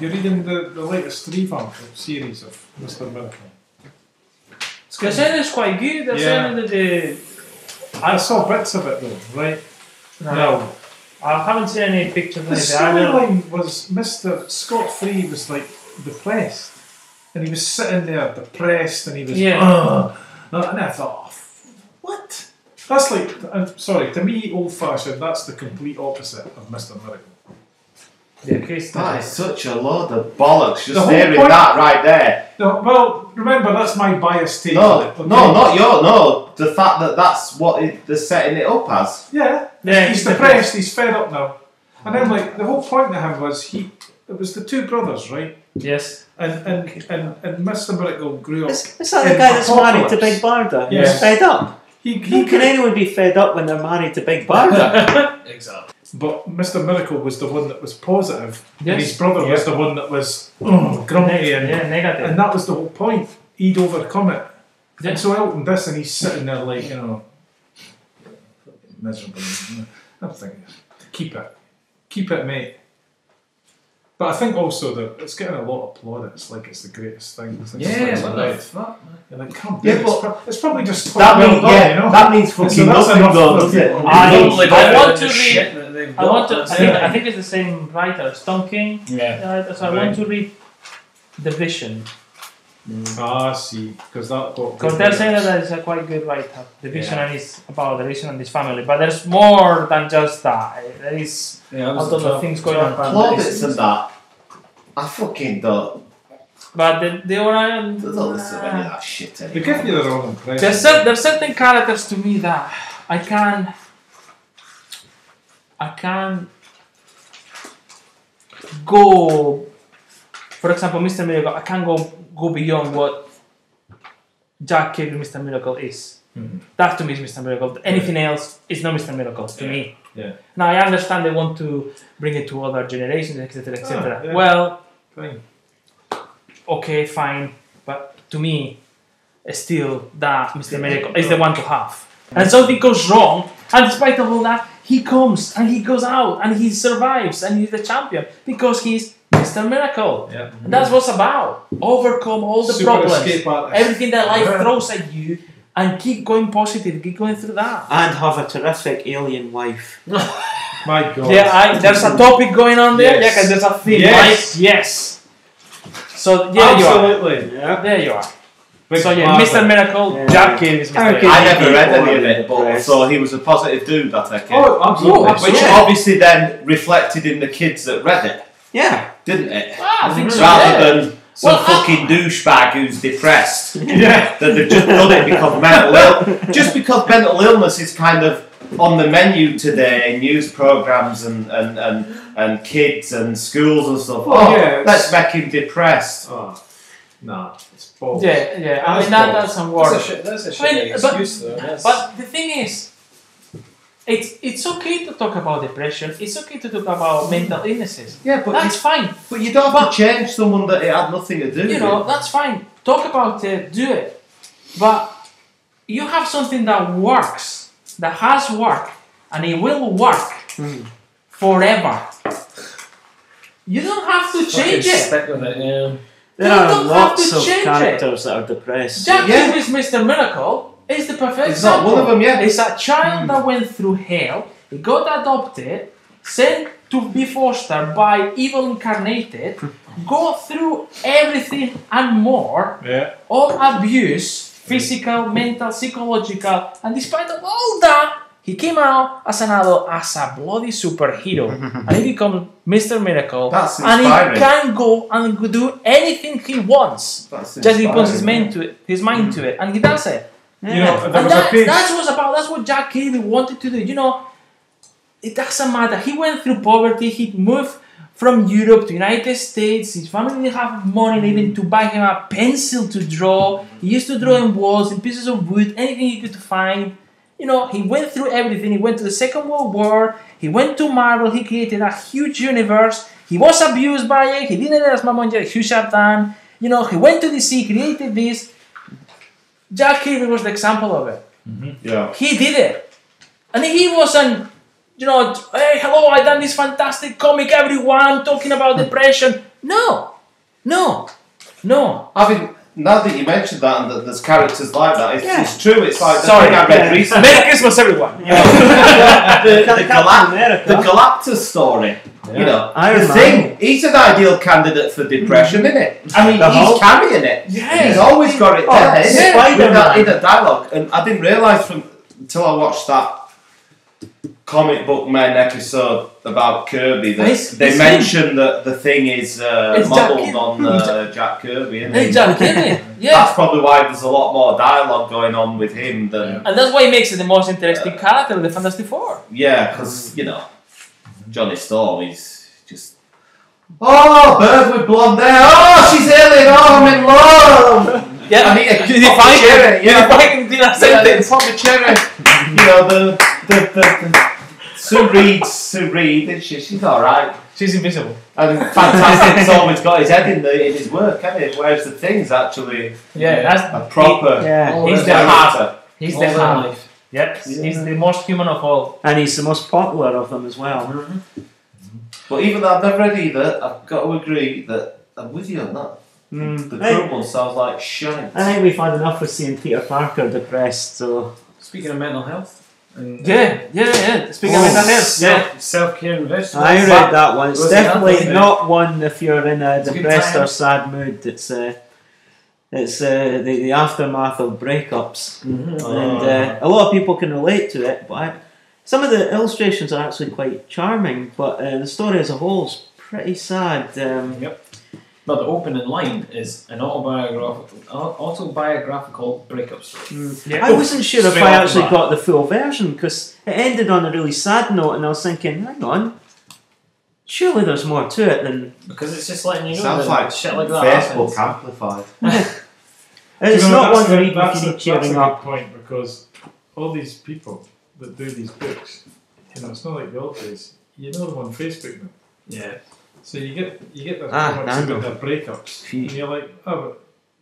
you're reading the latest revamp series of Mr. Miracle. They said it's quite good. They said that I saw bits of it though, right? No. I haven't seen any pictures of it. The storyline was Mr. Scott Free was like depressed. And he was sitting there depressed and he was and I thought, what? That's like, I'm sorry, to me old fashioned, that's the complete opposite of Mr. Miracle. Yeah, that is such a load of bollocks, just hearing that right there. No, well, remember, that's my biased take. The fact that that's what they're setting it up as. Yeah, he's depressed, he's fed up now. And then, like, the whole point of him was, it was the two brothers, right? Yes. And Mr. Miracle grew up. It's like the guy that's married to Big Barda, he's fed up. How can anyone be fed up when they're married to Big Barda? Exactly. But Mr. Miracle was the one that was positive, and his brother was the one that was grumpy and negative. And that was the whole point. He'd overcome it. Yeah. And so I opened this, and he's sitting there like, miserable. I'm thinking, keep it, mate. But I think also that it's getting a lot of plaudits, like it's the greatest thing. It's probably just quite well done, that means fucking nothing though. I think it's the same writer, Tom King. Yeah. So I want to read The Vision. Ah, see, because that got. Because they're saying that it's a quite good writer, The Vision, and it's about the vision and his family. But there's more than just that. There is a lot of things going on. Plaudits and that. I fucking don't. But they were. They don't listen to any of that shit anymore. They give you their own impression. There's certain characters to me that I can go. For example, Mr. Miracle. I can't go beyond what Jack Kirby Mr. Miracle is. That to me is Mr. Miracle. Anything else is not Mr. Miracle to me. Yeah. Now I understand they want to bring it to other generations, etc, etc. Oh, yeah. Well, fine, but to me, still that Mr. Miracle is the one to have. And something goes wrong, and despite all that, he comes and he goes out and he survives and he's the champion because he's Mr. Miracle. Yeah. And that's what it's about. Overcome all the problems, everything that life throws at you, and keep going positive, keep going through that. And have a terrific alien wife. My God. Yeah, there's a topic going on there. Yes. Yeah, because there's a theme. Yes. Right? Yes. So yeah, absolutely. Yeah. There you are. So yeah, Mr. Miracle, Jack Kirby is Mr. Miracle. I never read any of it, but so he was a positive dude, that I can. Oh, absolutely. Which obviously then reflected in the kids that read it. Yeah, didn't it? Ah, I think so. Rather than some fucking douchebag who's depressed. Yeah. That they've just done it because mental illness. Just because mental illness is kind of on the menu today, news programmes and kids and schools and stuff. Let's make him depressed. Oh. Nah, it's bold. Yeah. I mean, that doesn't work. That's a shitty excuse though. But the thing is, it's okay to talk about depression. It's okay to talk about mental illnesses. Yeah, but that's fine. But you don't have to change someone that it had nothing to do with. You know, that's fine. Talk about it, do it. But you have something that works, that has worked, and it will work forever. You don't have to change it. There are lots of characters that are depressed. Jack Kirby's Mr. Miracle It's the perfect example. Not one of them, yeah. It's a child that went through hell, got adopted, sent to be fostered by evil incarnated, go through everything and more, all abuse, physical, mental, psychological, and despite of all that, he came out as an adult as a bloody superhero, and he becomes Mr. Miracle. That's inspiring. And he can go and do anything he wants. That's just he puts his mind to it, and he does it. Yeah. You know, and that's what Jack Kirby wanted to do. You know, it doesn't matter. He went through poverty. He moved from Europe to the United States. His family didn't have money even to buy him a pencil to draw. He used to draw in walls, in pieces of wood, anything he could find. You know, he went through everything. He went to the Second World War. He went to Marvel. He created a huge universe. He was abused by it. He didn't as much as he should have done. You know, he went to DC, created this. Jack Kirby was the example of it. Yeah. He did it. And he wasn't, you know, hey, hello, I've done this fantastic comic, everyone, talking about depression. No. No. No. I mean, now that you mentioned that and that there's characters like that, it's true. It's like recently. Merry Christmas, everyone. Yeah. The Galactus story. Yeah. You know, the Thing. He's an ideal candidate for depression, isn't it? I mean, he's carrying it. Yeah. He's always got it there. With that dialogue, and I didn't realise from until I watched that Comic Book Men episode about Kirby that they mentioned that the Thing is modelled on Jack Kirby, isn't it? Jack Kirby, yeah. That's probably why there's a lot more dialogue going on with him than... And that's why he makes it the most interesting character of the Fantastic Four. Yeah, because, you know, Johnny Storm is just... Oh, bird with blonde hair! Oh, she's alien! Oh, I'm in love! Yeah, I mean, Sue Reed, isn't she? She's alright. She's invisible. And Fantastic's always got his head in his work, hasn't he? Whereas the Thing's actually a proper... He's the heart. He's the heart. Yep, he's the most human of all. And he's the most popular of them as well. But even though I've never read either, I've got to agree that I'm with you on that. The current one sounds like shite. I think we've had enough of seeing Peter Parker depressed, so... Speaking of mental health... And Speaking of mental health, Self-Care and Vegetables. I read that one. It's definitely not one if you're in a depressed or sad mood. It's the aftermath of breakups. And a lot of people can relate to it, but some of the illustrations are actually quite charming, but the story as a whole is pretty sad. But the opening line is an autobiographical breakup story. I wasn't sure if I actually got the full version because it ended on a really sad note, and I was thinking, hang on, surely there's more to it than because it's just letting you know. Sounds like shit like that. Facebook amplified. It's not one to read. That's a good point because all these people that do these books, you know, it's not like the old days. You know them on Facebook now. Yeah. So you get those comments about their breakups, and you're like, oh,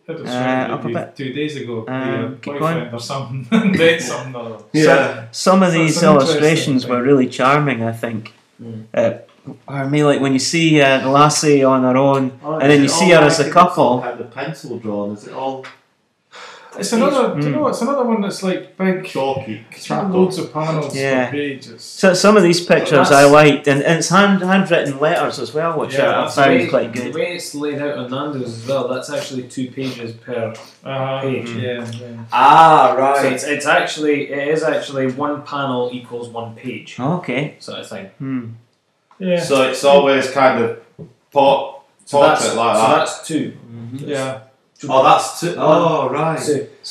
but I just read 2 days ago, boyfriend or something, and then something or other. Yeah. Some of these illustrations were really charming, I think. I mean, like when you see the lassie on her own, and then you see her as a couple. How the pencil drawn? Is it all? It's another. Do you know what? It's another one that's like big, chalky, loads of panels, pages. So some of these pictures I liked, and it's handwritten letters as well, which I found quite good. The way it's laid out on Nando's as well, that's actually 2 pages per page. Right. So it is actually 1 panel equals 1 page. Okay. Sort of thing. Yeah. So it's always kind of portrait like that. So that's 2. Yeah. Oh, that's 2. Oh, right. So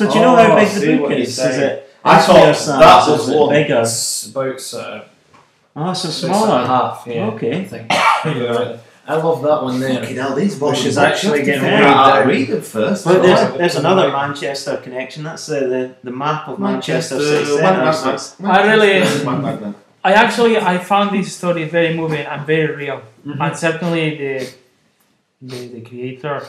do you know how big the book is? Is it? I thought that was bigger. It's about so smaller. Half. Yeah. Okay. I love that one there. Fucking hell, these books is actually getting read. I read them first. Well, there's another Manchester connection. That's the map of Manchester. I found this story very moving and very real, and certainly the creator.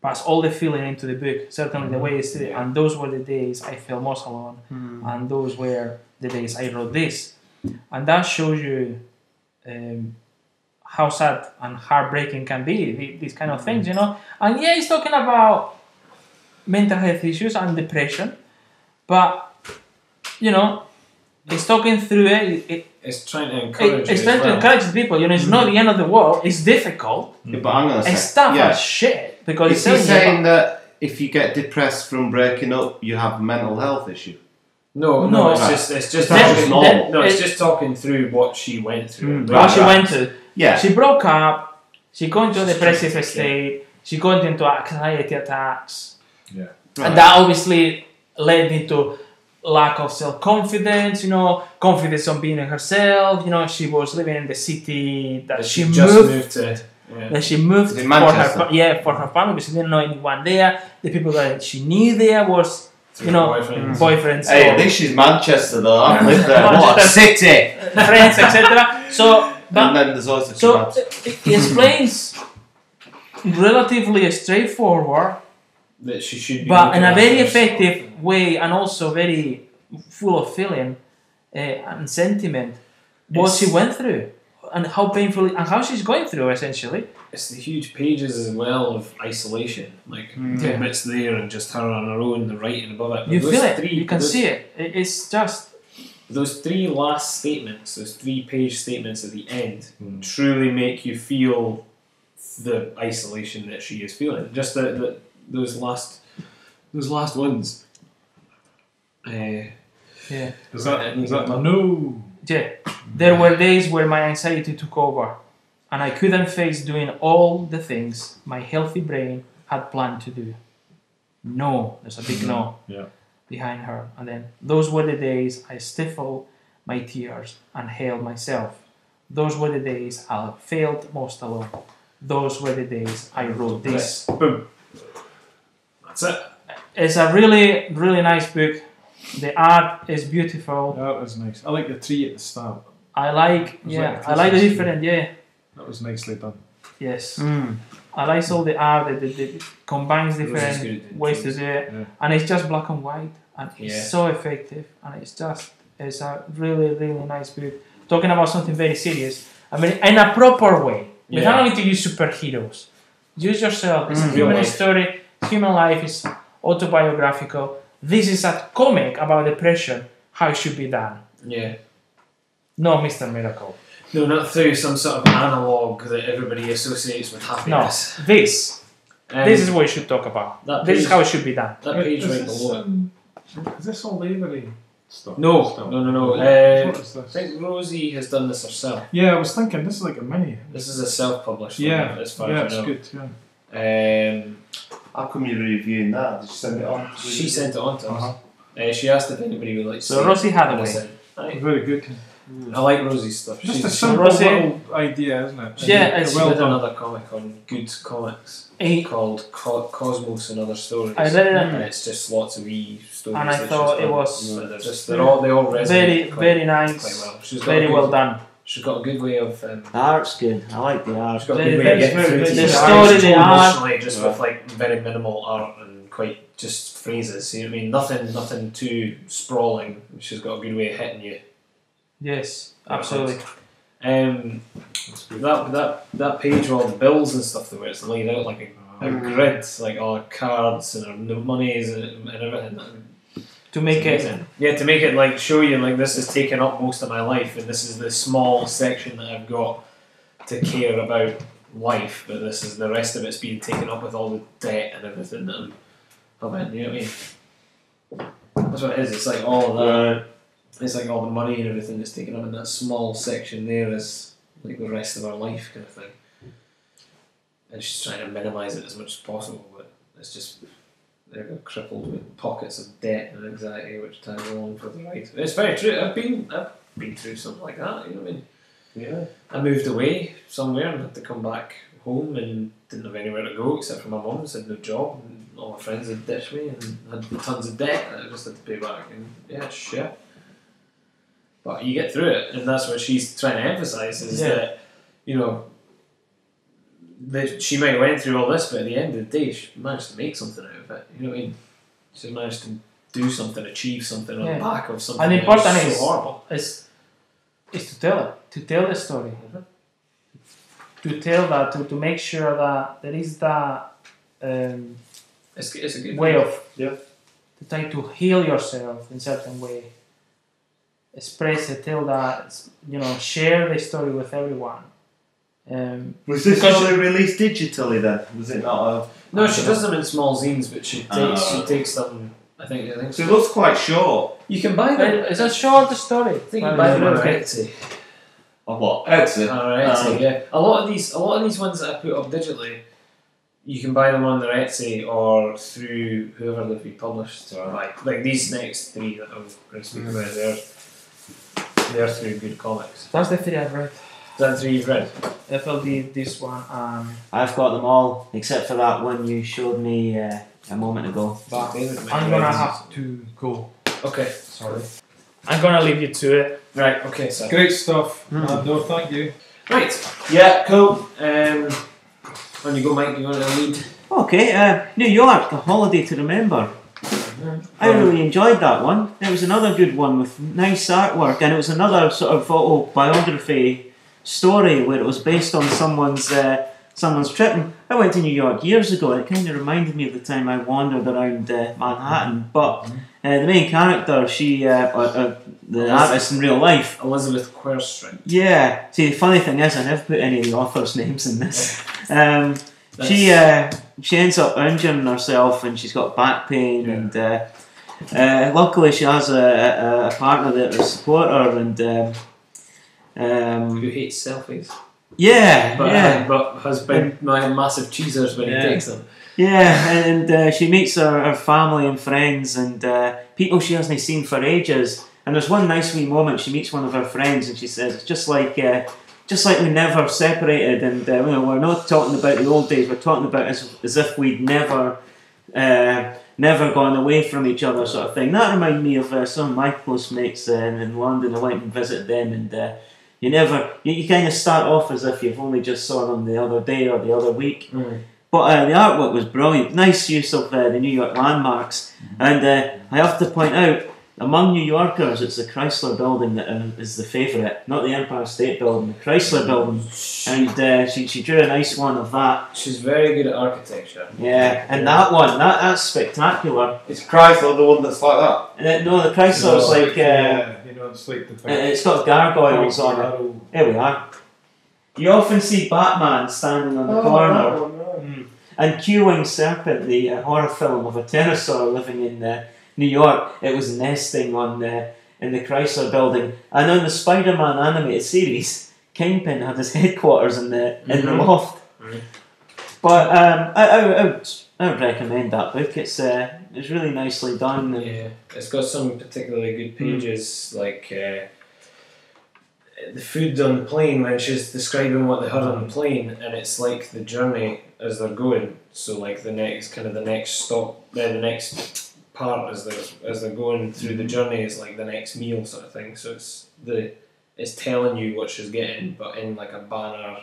Pass all the feeling into the book, certainly the way it's did. And those were the days I felt most alone, and those were the days I wrote this. And that shows you how sad and heartbreaking can be, these kind of things, you know. And he's talking about mental health issues and depression, but you know, it's talking through it. It's trying to encourage. It's trying to encourage people. You know, it's not the end of the world. It's difficult. Yeah, but I'm gonna say, it's tough as shit because it's saying that if you get depressed from breaking up, you have a mental health issue. No, it's just talking through what she went through. Yeah, she broke up. She got into a depressive state. She got into anxiety attacks. Yeah, right. And that obviously led into lack of self-confidence, you know, confidence on being herself, you know. She was living in the city that she just moved to. Yeah. That she moved for her, for her family, because she didn't know anyone there. The people that she knew there was, you know, boyfriends. Hey, I think she's Manchester though. I've lived there. What a city! Friends, etc. So, but, and then there's also it explains relatively straightforward. That she should be, but in a very effective way, and also very full of feeling and sentiment, she went through and how painfully and how she's going through, essentially. It's the huge pages as well of isolation, like bits there and just her on her own, the writing above it. But you feel it. You can see it. It's just those three last statements, those three-page statements at the end, truly make you feel the isolation that she is feeling. Just the those last ones. There were days where my anxiety took over, and I couldn't face doing all the things my healthy brain had planned to do. No, there's a big no behind her. And then those were the days I stifled my tears and hailed myself. Those were the days I failed most alone. Those were the days I wrote this. Boom. That's it. It's a really, really nice book. The art is beautiful. Yeah, that was nice. I like the tree at the start. I like the different. Yeah. That was nicely done. Yes. I like all the art that combines different ways to do it, and it's just black and white, and it's so effective, and it's a really, really nice book. Talking about something very serious. I mean, in a proper way. You don't need to use superheroes. Use yourself. It's a human story. Human life is autobiographical. This is a comic about depression, how it should be done. Yeah. No Mr. Miracle. No, not through some sort of analogue that everybody associates with happiness. No, this is what you should talk about. This is how it should be done. That page right below it. Is this all Avery stuff? No. I think Rosie has done this herself. Yeah, I was thinking, this is like a mini. This is a self-published one, as far as I know. It's good, yeah. How come you're reviewing that? Did she send it on? She sent it on to us. She asked if anybody would like to see it. So Rosie Hathaway. Very good. I like Rosie's stuff. Just a simple little idea, isn't it? Yeah, it's well done. Another comic on Good Comics called Cosmos and Other Stories. I read it. And it's just lots of wee stories. And I thought it was... They all resonate very nice. Very well done. She's got a good way of... the art's good. I like the art. She's got a good way of getting through the story, the art. Just with like very minimal art and quite just phrases. You know what I mean? Nothing too sprawling. She's got a good way of hitting you. Yes, absolutely. That page with all the bills and stuff, where it's laid out like a grid, like all the cards and the monies and everything. To make it, like show you like this is taking up most of my life, and this is the small section that I've got to care about life, but this is the rest of it's being taken up with all the debt and everything that I'm having. You know what I mean? That's what it is. It's like all of that. Right. It's like all the money and everything that's taken up in that small section there is like the rest of our life kind of thing. And she's trying to minimise it as much as possible, but it's just they're crippled with pockets of debt and anxiety which tags along for the ride. It's very true. I've been through something like that, you know what I mean? Yeah. I moved away somewhere and had to come back home and didn't have anywhere to go except for my mum, had no job, and all my friends had ditched me and had tons of debt that I just had to pay back, and yeah, shit. But you get through it, and that's what she's trying to emphasise, is that, you know, that she might have went through all this, but at the end of the day, she managed to make something out of it. You know what I mean? She managed to do something, achieve something on the back of something. And the important thing is to tell the story. To tell that, to make sure that there is that It's a good way of to try to heal yourself in a certain way. Express it, tell that, you know, share the story with everyone. Was this only released digitally then? Was it not? No, she does them in small zines, but she takes them. I think so. It looks quite short. You can buy them. It's a short story. I think you can buy them on Etsy. On what? Etsy. Yeah. A lot of these ones that I put up digitally, you can buy them on their Etsy or through whoever they've been published. Or like these next three that I'm going to speak about. They're through Good Comics. That's the three I've read. That's three you've read. FLD, this one. I've got them all except for that one you showed me a moment ago. I'm gonna have to go. Okay, sorry. I'm gonna leave you to it. Right. Okay. So great stuff. No, thank you. Right. Yeah. Cool. On you go, Mike. You want to lead? Okay. New York, a holiday to remember. I really enjoyed that one. It was another good one with nice artwork, and it was another sort of autobiography story where it was based on someone's trip. And I went to New York years ago, and it kind of reminded me of the time I wandered around Manhattan. But the main character, the artist in real life, Elizabeth Querstret. Yeah. See, the funny thing is, I never put any of the authors' names in this. She ends up injuring herself, and she's got back pain. Yeah. And luckily, she has a partner that will support her, and who hates selfies. Yeah, but has been massive cheesers when he takes them. Yeah, and she meets her family and friends and people she hasn't seen for ages. And there's one nice wee moment. She meets one of her friends, and she says, "It's just like we never separated, and you know, we're not talking about the old days. We're talking about as if we'd never gone away from each other," sort of thing. That reminded me of some of my close mates in London. I went and visited them, and you kind of start off as if you've only just saw them the other day or the other week. But the artwork was brilliant. Nice use of the New York landmarks. And I have to point out, among New Yorkers, it's the Chrysler building that is the favourite, not the Empire State Building, the Chrysler building. And she drew a nice one of that. She's very good at architecture. Yeah, and that one, that's spectacular. Is Chrysler the one that's like that? No, the Chrysler's like... you know, it's like the thing. It's got gargoyles on it. Here we are. You often see Batman standing on the corner. And Queuing Serpent, the horror film of a pterosaur living in New York. It was nesting in the Chrysler building. And on the Spider-Man animated series, Kingpin had his headquarters in the loft. But I would recommend that book. It's really nicely done. And yeah, it's got some particularly good pages, like the food on the plane, when she's describing what they had on the plane, and it's like the journey as they're going. So like the next part as they're going through the journey is like the next meal, sort of thing. So it's telling you what she's getting, but in like a banner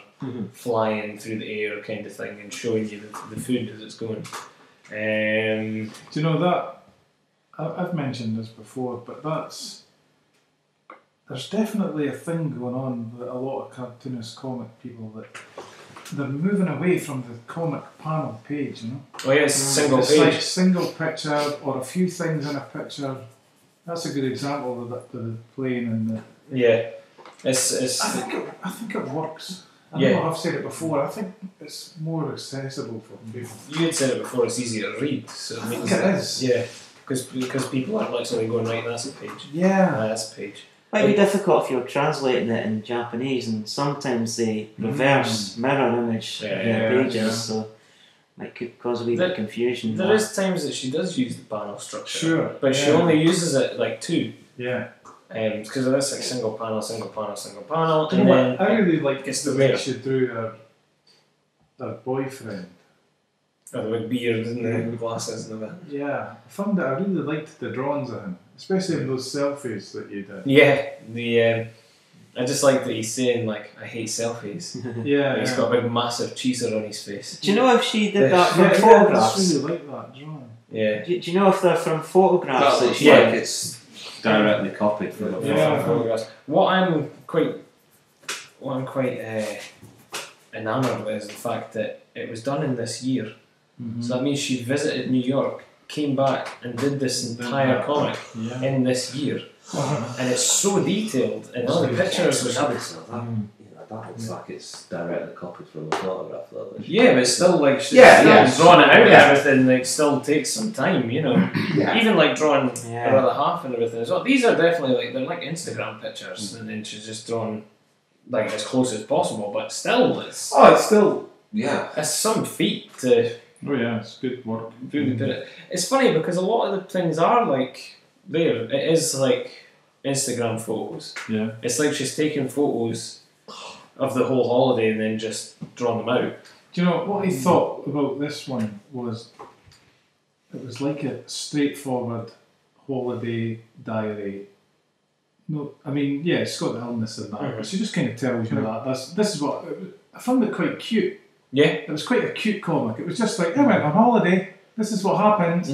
flying through the air kind of thing, and showing you the food as it's going. Do you know that I've mentioned this before, but there's definitely a thing going on with a lot of cartoonist comic people that they're moving away from the comic panel page, you know. Oh yeah, it's like single picture or a few things in a picture. That's a good example of the plane and the... Yeah. I think it works. I know I've said it before. I think it's more accessible for people. You had said it before, it's easier to read. So I think it is. Yeah, because people aren't literally going, right, that's a page. Yeah. That's a page. It might be difficult if you're translating it in Japanese, and sometimes they reverse mirror image the pages, so it could cause a wee bit of confusion. There is times that she does use the panel structure, sure, but she only uses it like two. Yeah. Because of this, like single panel, and then I really like it's the way she drew her boyfriend. Or the big beard and the glasses and all that. Yeah, I found that I really liked the drawings of him, especially in those selfies that you did. Yeah, I just like that he's saying, like, I hate selfies. Yeah. He's got a big massive cheeser on his face. Do you know if she did that from photographs? I really like that drawing. Yeah. Do you know if they're from photographs? That like it's directly copied from photographs. What I'm quite enamoured with is the fact that it was done in this year. Mm-hmm. So that means she visited New York, came back and did this entire comic in this year. And it's so detailed, and all the pictures are that looks like it's directly copied from a photograph, though. Yeah, but it's still like she's drawing it out and everything, like, still takes some time, you know. Even like drawing another half and everything as well. These are definitely like, they're like Instagram pictures, and then she's just drawn like as close as possible, but still it's it's some feat to it's good work. Really put it. It's funny because a lot of the things are like there. It is like Instagram photos. Yeah. It's like she's taking photos of the whole holiday and then just drawn them out. Do you know what I thought about this one was? It was like a straightforward holiday diary. No, I mean, yeah, it's got the illness in that, but she just kind of tells you that. This is what I found it quite cute. Yeah, it was quite a cute comic. It was just like I went on holiday. This is what happened.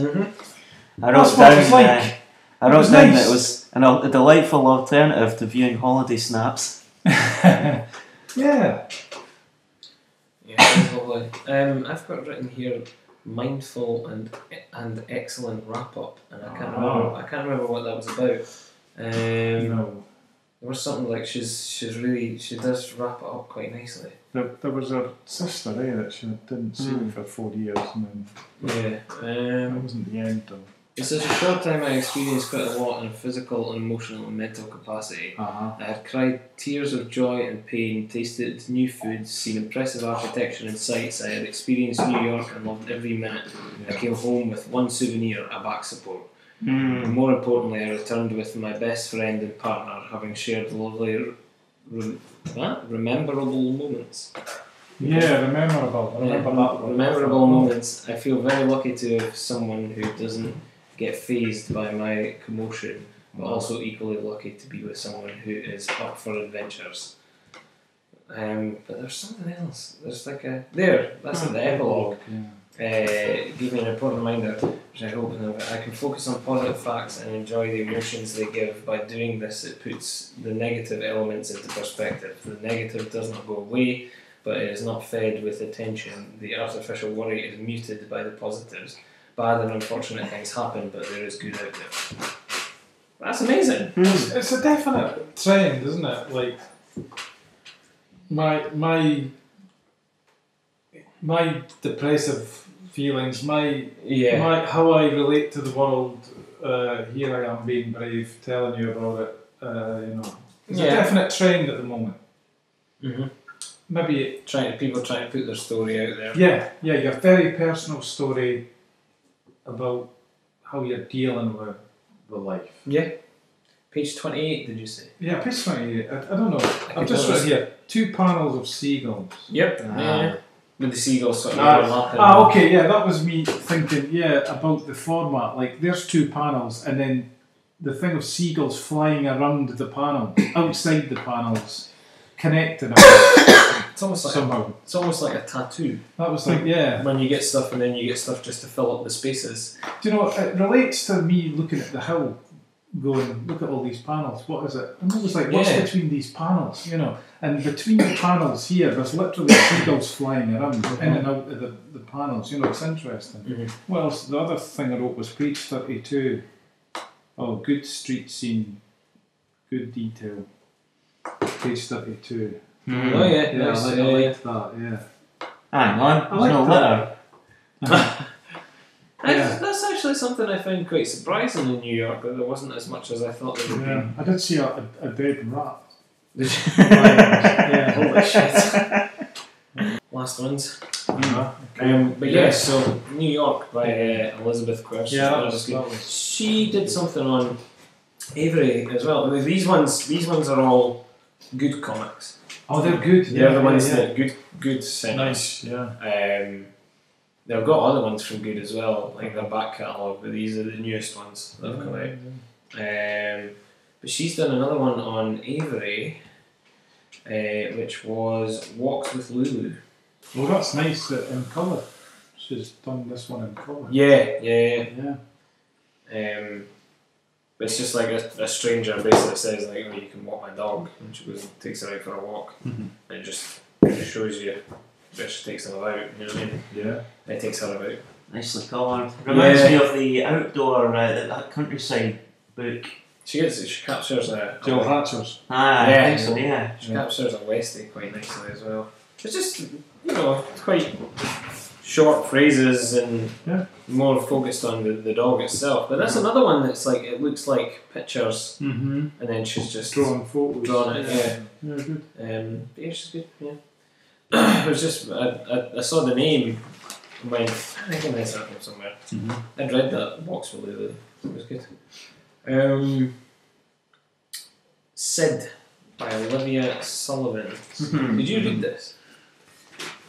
I wrote down like. I wrote down that it was a delightful alternative to viewing holiday snaps. Yeah, lovely. I've got written here mindful and excellent wrap up, and I can't remember. I can't remember what that was about. There was something like she does wrap it up quite nicely. There was her sister that she didn't see for 4 years, and then that wasn't the end though. It says, a short time I experienced quite a lot in physical, emotional and mental capacity. I had cried tears of joy and pain, tasted new foods, seen impressive architecture and sights. I had experienced New York and loved every minute. I came home with one souvenir, a back support. More importantly, I returned with my best friend and partner, having shared lovely, rememberable moments. Yeah, memorable. Memorable moments. I feel very lucky to have someone who doesn't get phased by my commotion, but also equally lucky to be with someone who is up for adventures. But there's something else. There's like a that's the epilogue. Give me an important reminder, which I hope I can focus on positive facts and enjoy the emotions they give. By doing this, it puts the negative elements into perspective. The negative does not go away, but it is not fed with attention. The artificial worry is muted by the positives. Bad and unfortunate things happen, but there is good out there. That's amazing. It's a definite trend, isn't it? Like my depressive feelings, my how I relate to the world. Here I am being brave, telling you about it. It's a definite trend at the moment. Maybe people trying to put their story out there. Yeah, your very personal story about how you're dealing with life. Yeah. Page 28, did you say? Yeah, page 28. I don't know. I've just read here 2 panels of seagulls. Yep. With the seagulls sort of overlapping. Okay, yeah, that was me thinking, about the format. Like, there's 2 panels, and then the thing of seagulls flying around the panel, outside the panels, connecting them. It's almost like it's almost like a tattoo. That was like, when you get stuff, and then you get stuff just to fill up the spaces. Do you know, it relates to me looking at the hill, going, look at all these panels, what is it? And it was like, what's between these panels, you know? And between the panels here, there's literally seagulls flying around, in and out of the panels, you know, it's interesting. What else? The other thing I wrote was page 32. Oh, good street scene, good detail. Page 32. Oh yeah, nice. I liked that, Hang on, I like that. That's actually something I found quite surprising in New York, but there wasn't as much as I thought there would be. I did see a dead rat. Holy shit. Last ones. But so New York by Elizabeth Querstret. She did something on Avery as well. These ones are all good comics. Oh, they're good. They're the ones that good sentence. Nice. They've got other ones from Good as well, like their back catalogue, but these are the newest ones that have come out. But she's done another one on Avery, which was Walks with Lulu. Well, that's nice that in colour. She's done this one in colour. But it's just like a stranger basically says, like, oh, you can walk my dog, and she goes and takes her out for a walk, and it just shows you Which takes all out, you know what I mean? Yeah. It takes her about. Nicely coloured. Reminds me of the outdoor, that countryside book. She is, she captures a... Jill Hatcher's. Ah, yeah, I think so, yeah. She captures a Westie quite nicely as well. It's just, you know, quite short phrases and more focused on the dog itself. But that's another one that's like, it looks like pictures and then she's just... Drawing photos. Drawing it, yeah. Yeah, good. Yeah, she's good, yeah. It was just, I saw the name and went, I think I messed up somewhere. I'd read that box really, really. It was good. Sid by Olivia Sullivan. Did you read this?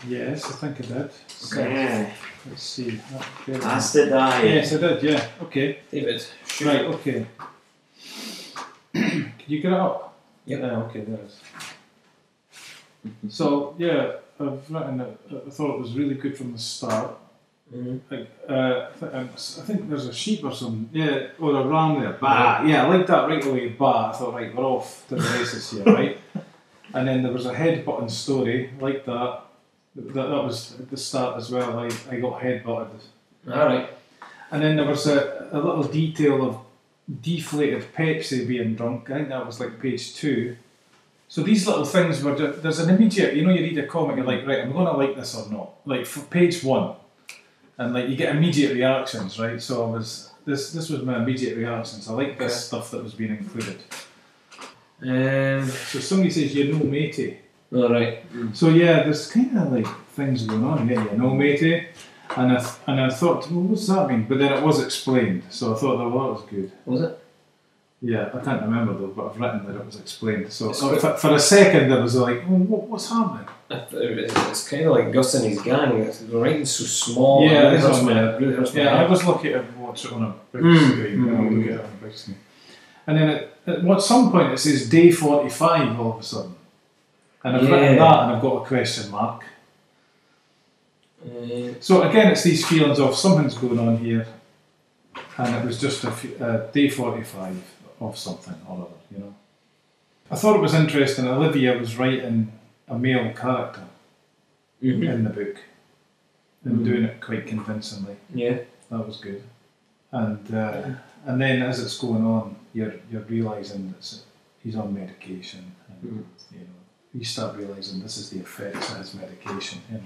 Yes, I think I did. Okay. Let's see. As did I. Yes, I did, yeah. Okay. David. Sure. Right, okay. Can you get it up? Yeah. Okay, there it is. So, yeah, I've written it. I thought it was really good from the start. I think there's a sheep or something, yeah, or a ram there, bah, yeah, I liked that right away, bah, I thought, right, we're off to the races here, right? And then there was a headbutting story, like that was at the start as well, I got headbutted. Alright. And then there was a little detail of deflated Pepsi being drunk, I think that was like page 2. So these little things were just, there's an immediate, you know, you read a comic, you're like, right, I'm going to like this or not, like for page 1. And like you get immediate reactions, right? So I was this was my immediate reactions. I like this stuff that was being included. So somebody says you're no matey. All right. So yeah, there's kind of like things going on. Yeah, you're no matey. And I thought, well, what's that mean? But then it was explained. So I thought, well, that was good. Was it? Yeah, I can't remember though, but I've written that it was explained. So for a second, I was like, well, what's happening? It's kind of like Gus and his gang. The writing's so small. Yeah, I was lucky to watch it on a big screen. Look at it on a big screen. And then at some point it says day 45 all of a sudden. And I've written that and I've got a question mark. So again, it's these feelings of something's going on here. And it was just day 45 of something or other, you know. I thought it was interesting. Olivia was writing a male character in the book and doing it quite convincingly. Yeah, that was good. And then as it's going on, you're realising that he's on medication, and you know, you start realising this is the effects of his medication. You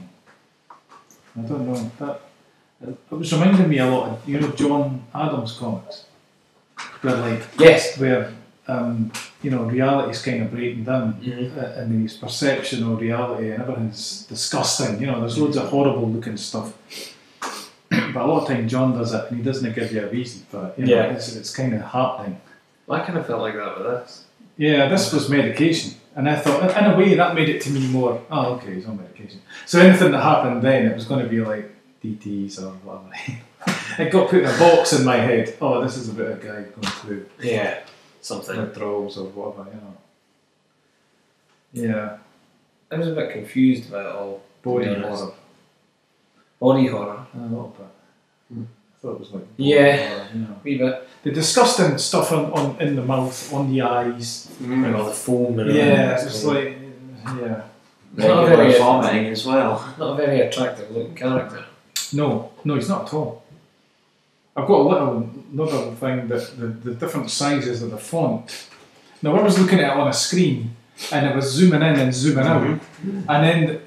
know, I don't know that. It was reminding me a lot of, you know, John Adams comics, where like where. You know, reality's kind of breaking down, and his perception of reality and everything's disgusting. You know, there's loads of horrible looking stuff, but a lot of time John does it, and he doesn't give you a reason for it. You know, it's kind of heartening. Well, I kind of felt like that with this. Yeah, this was medication, and I thought, in a way, that made it to me more. Oh, okay, he's on medication. So anything that happened then, it was going to be like DTs or whatever. It got put in a box in my head. Oh, this is about a guy going through. Yeah. Something. Or draws or whatever, you know. Yeah. I was a bit confused about all. Body horror. A little bit. I thought it was like. Horror, you know. Wee bit. The disgusting stuff on in the mouth, on the eyes, and all the foam and all that. Yeah, it's like. Yeah. Regular vomiting as well. Not a very attractive looking character. No, he's not at all. I've got another thing that the different sizes of the font. Now I was looking at it on a screen and it was zooming in and zooming out, and then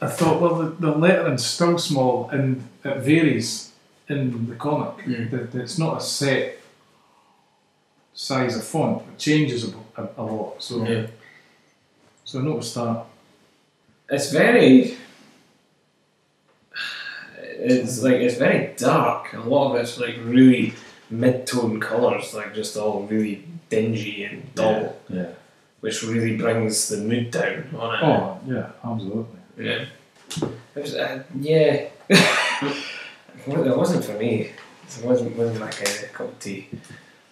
I thought, well, the lettering's still small and it varies in the comic. It's not a set size of font; it changes a lot. So, so I noticed that. It's very. It's very dark. A lot of it's like really mid-tone colours, like just all really dingy and dull. Yeah. Which really brings the mood down on it. Oh yeah, absolutely. Yeah. It was yeah. It wasn't for me. It wasn't my kind of cup of tea.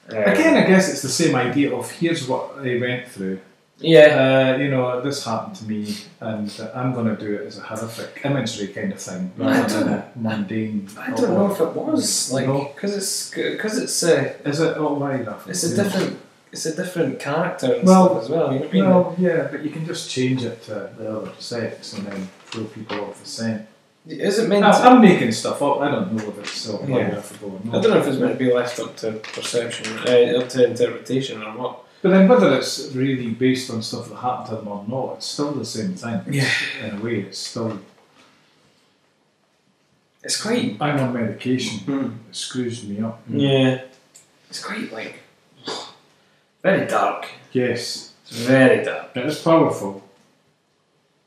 Again, I guess it's the same idea of here's what they went through. Yeah, you know, this happened to me, and I'm going to do it as a horrific imagery kind of thing, rather than a mundane. I don't know if it was like because it's is it all right? It's a different it's a different character and stuff as well. You know what I mean? Well, yeah, but you can just change it to the other sex and then throw people off the scent. Is it meant to... I'm making stuff up. I don't know if it's self-biographical or not. I don't know if it's meant to be left up to perception, up to interpretation or what. But then whether it's really based on stuff that happened to them or not, it's still the same thing. Yeah. In a way, it's still... It's quite... I'm on medication. Mm. It screws me up. Yeah. It's quite, like... Very dark. Yes. It's very dark. But it's powerful.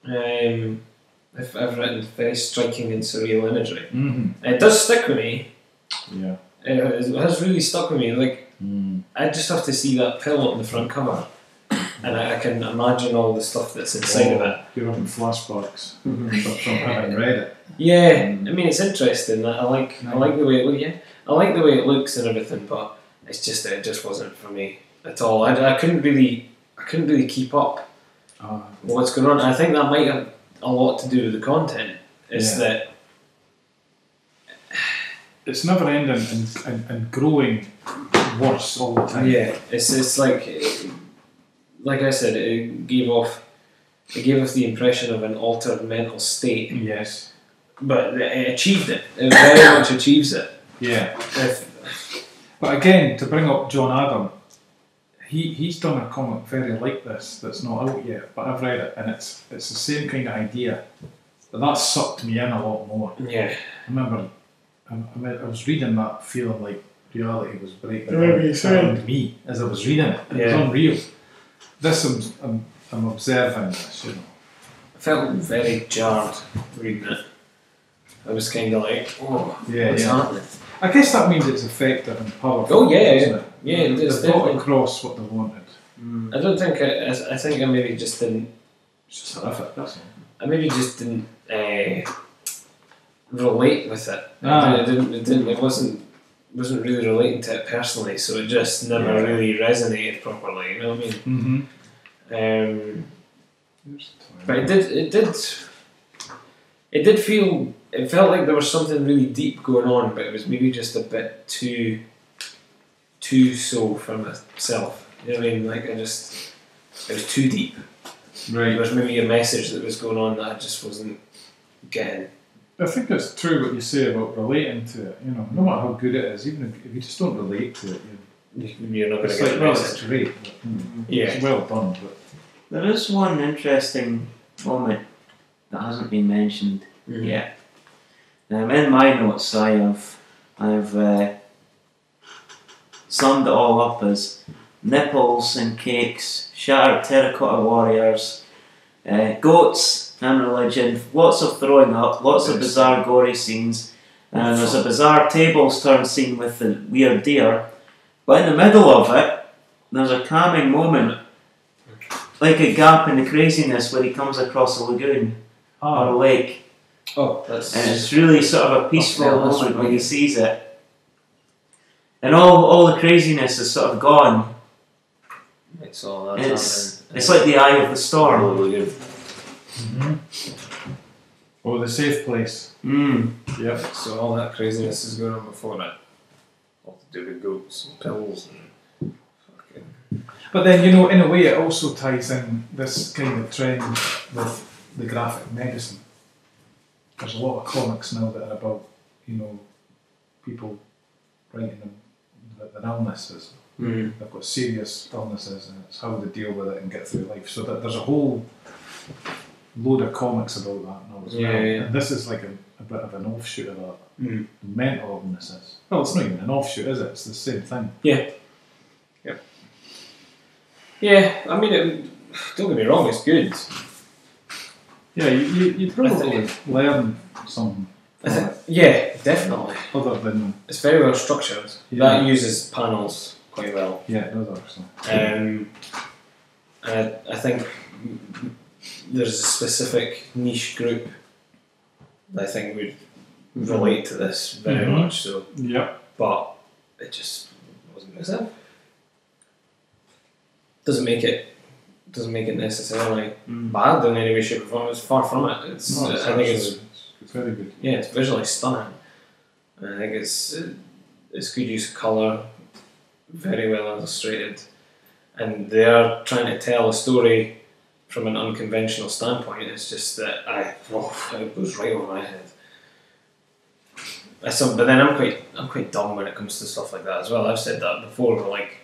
I've written very striking and surreal imagery. Mm-hmm. It does stick with me. Yeah. It has really stuck with me. Like, I just have to see that pill on the front cover, and I can imagine all the stuff that's inside of it. You're having flashbacks from having read it. Yeah, I mean it's interesting. I like the way it looks. Yeah, I like the way it looks and everything, but it's just that it just wasn't for me at all. I couldn't really keep up with what's going on. I think that might have a lot to do with the content. That it's never ending and growing worse all the time. Yeah, it's like I said, it gave off the impression of an altered mental state. Yes, but it achieved it. It very much achieves it. Yeah. But again, to bring up John Adam, he's done a comic very like this that's not out yet, but I've read it and it's the same kind of idea. But that sucked me in a lot more. Yeah. I remember I was reading that feeling like reality was breaking around me as I was reading it. It was unreal. This I'm observing this, you know. I felt very jarred reading it. I was kind of like, what's happening? I guess that means it's effective and powerful. Oh yeah, isn't it? Yeah, it is. They got across what they wanted. I don't think I think I maybe just didn't. It's horrific, that's it. I maybe just didn't relate with it. It wasn't really relating to it personally, so it just never really resonated properly. You know what I mean? But it did feel. It felt like there was something really deep going on, but it was maybe just a bit too so for myself. You know what I mean? Like it was too deep. Right. There was maybe a message that was going on that I just wasn't getting. I think it's true what you say about relating to it. You know, no matter how good it is, even if you just don't relate to it, you're not going to get the message. It's great. It's well done. But there is one interesting moment that hasn't been mentioned yet. In my notes, I've summed it all up as nipples and cakes, shattered terracotta warriors, goats and religion, lots of throwing up, lots of bizarre gory scenes, and there's a bizarre tables turn scene with the weird deer. But in the middle of it, there's a calming moment, like a gap in the craziness where he comes across a lagoon or a lake. Oh, that's and it's really sort of a peaceful moment when he sees it. And all the craziness is sort of gone. It's all that it's like the eye of the storm. Or the safe place. Yep. So all that craziness is going on before that. All to do with goats and pills and fucking. But then, you know, in a way it also ties in this kind of trend with the graphic medicine. There's a lot of comics now that are about, you know, people writing them that their illnesses. They've got serious illnesses and it's how they deal with it and get through life. So there's a whole load of comics about that now as well. Yeah. And this is like a bit of an offshoot of that. Mental illnesses. Well, it's not even an offshoot, is it? It's the same thing. Yeah. Yeah. Yeah, I mean, don't get me wrong, it's good. Yeah, you probably learn something. Yeah, definitely. Other than it's very well structured. Yeah. That uses panels quite well. Yeah, it does actually. I think there's a specific niche group that I think would relate to this very much. So yeah, but it just wasn't myself. Doesn't make it necessarily bad in any way, shape or form. It's far from it. I think it's very good. Yeah, it's visually stunning. And I think it's good use of colour, very well illustrated. and they are trying to tell a story from an unconventional standpoint. It's just that it goes right over my head. But then I'm quite dumb when it comes to stuff like that as well. I've said that before, like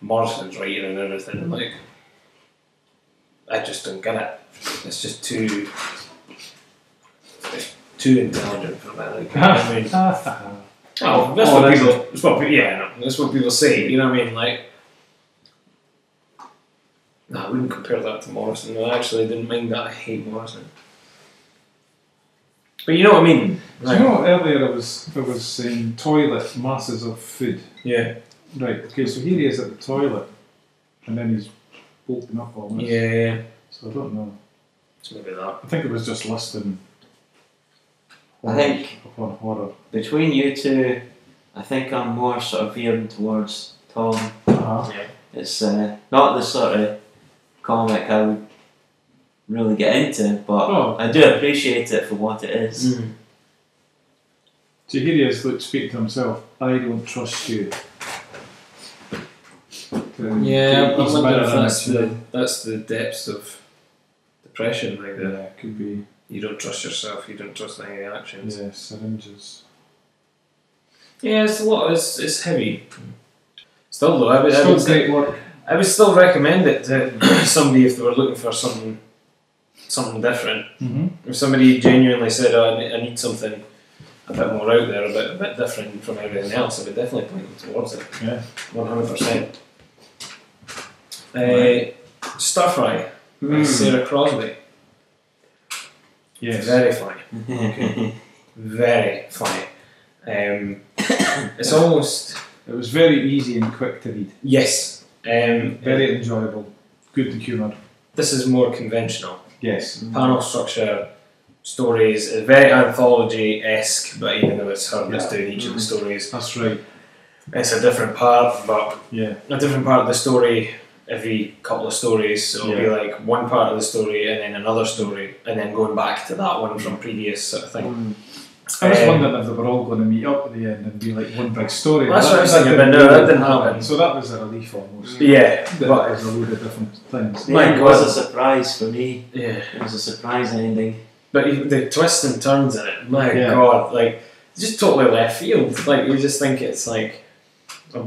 Morrison's writing and everything. Like, I just don't get it. It's just too intelligent for that. Like, I mean, oh, that's what people say. You know what I mean? Like, no, I wouldn't compare that to Morrison. I actually didn't mind that. I hate Morrison. But you know what I mean? Like, you know, earlier I was saying toilet, masses of food. Yeah. Right, okay, so here he is at the toilet, and then he's open up almost. Yeah. So I don't know. It's maybe that. I think it was just listing horror upon horror. Between you two, I think I'm more sort of veering towards Tom. Uh-huh. Yeah. It's not the sort of comic I would really get into, but I do appreciate it for what it is. Mm. So here he is, look, speak to himself, I don't trust you. I wonder if that's the depths of depression, like that. Yeah, it could be. You don't trust yourself, you don't trust any actions. Yeah, syringes. Yeah, it's a lot, it's heavy. Still though, I would still recommend it to somebody if they were looking for something different. Mm-hmm. If somebody genuinely said, oh, I need something a bit more out there, a bit different from everything else, I would definitely point them towards it. Yeah. 100%. Stir-Fry, Sarah Crosby. Yes. Very funny. Very funny. It's almost... It was very easy and quick to read. Yes. Very enjoyable. Good and humoured. This is more conventional. Yes. Panel structure, stories, very anthology-esque, but even though it's her just doing each of the stories. That's right. It's a different part, but a different part of the story every couple of stories. So it'll be like one part of the story and then another story, and then going back to that one from previous sort of thing. Mm. I was wondering if they were all going to meet up at the end and be like one big story. Well, that's what I was thinking, but no, that didn't happen. So that was a relief almost. Yeah. But it was a load of different things. It was a surprise for me. Yeah. It was a surprise ending. But the twists and turns in it, my God, like, just totally left field. Like, you just think it's like a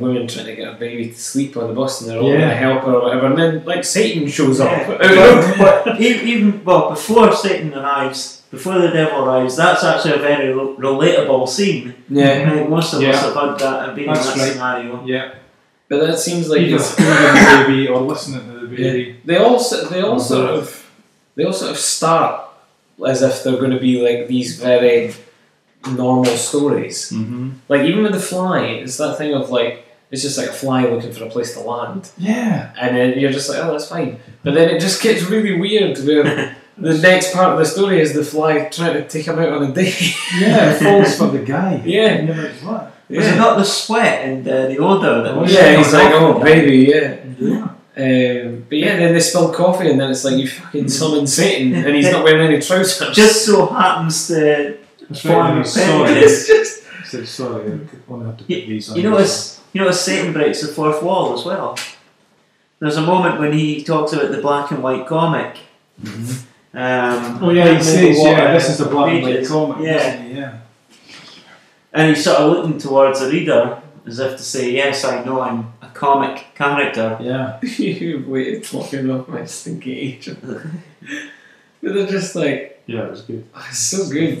woman trying to get a baby to sleep on the bus and they're all going to help her or whatever, and then, like, Satan shows up. But before Satan arrives... Before the devil arrives, that's actually a very relatable scene. Yeah. I think most of us have had that and been in that scenario. Yeah. But that seems like either the baby or listening to the baby. Yeah. They all sort of start as if they're going to be like these very normal stories. Mm-hmm. Like even with the fly, it's that thing of like. It's just like a fly looking for a place to land. Yeah. And then you're just like, oh, that's fine. But then it just gets really weird where the next part of the story is the fly trying to take him out on a date. Yeah, it falls for the guy. Yeah. And you're like, what? Yeah. Was it not the sweat and the odour that was he's like, oh, baby, but then they spill coffee and then it's like, you fucking summoned Satan and he's not wearing any trousers. Just so happens to form a pen. It's just... So sorry, I'm going to have to put these on. You know, Satan breaks the fourth wall as well. There's a moment when he talks about the black and white comic. Mm-hmm. He says, this is the black and white comic, isn't it? Yeah. And he's sort of looking towards the reader as if to say, yes, I know I'm a comic character. Yeah. You've waited talking off my stinky agent. But they're just like... Yeah, it was good. Oh, it's so good.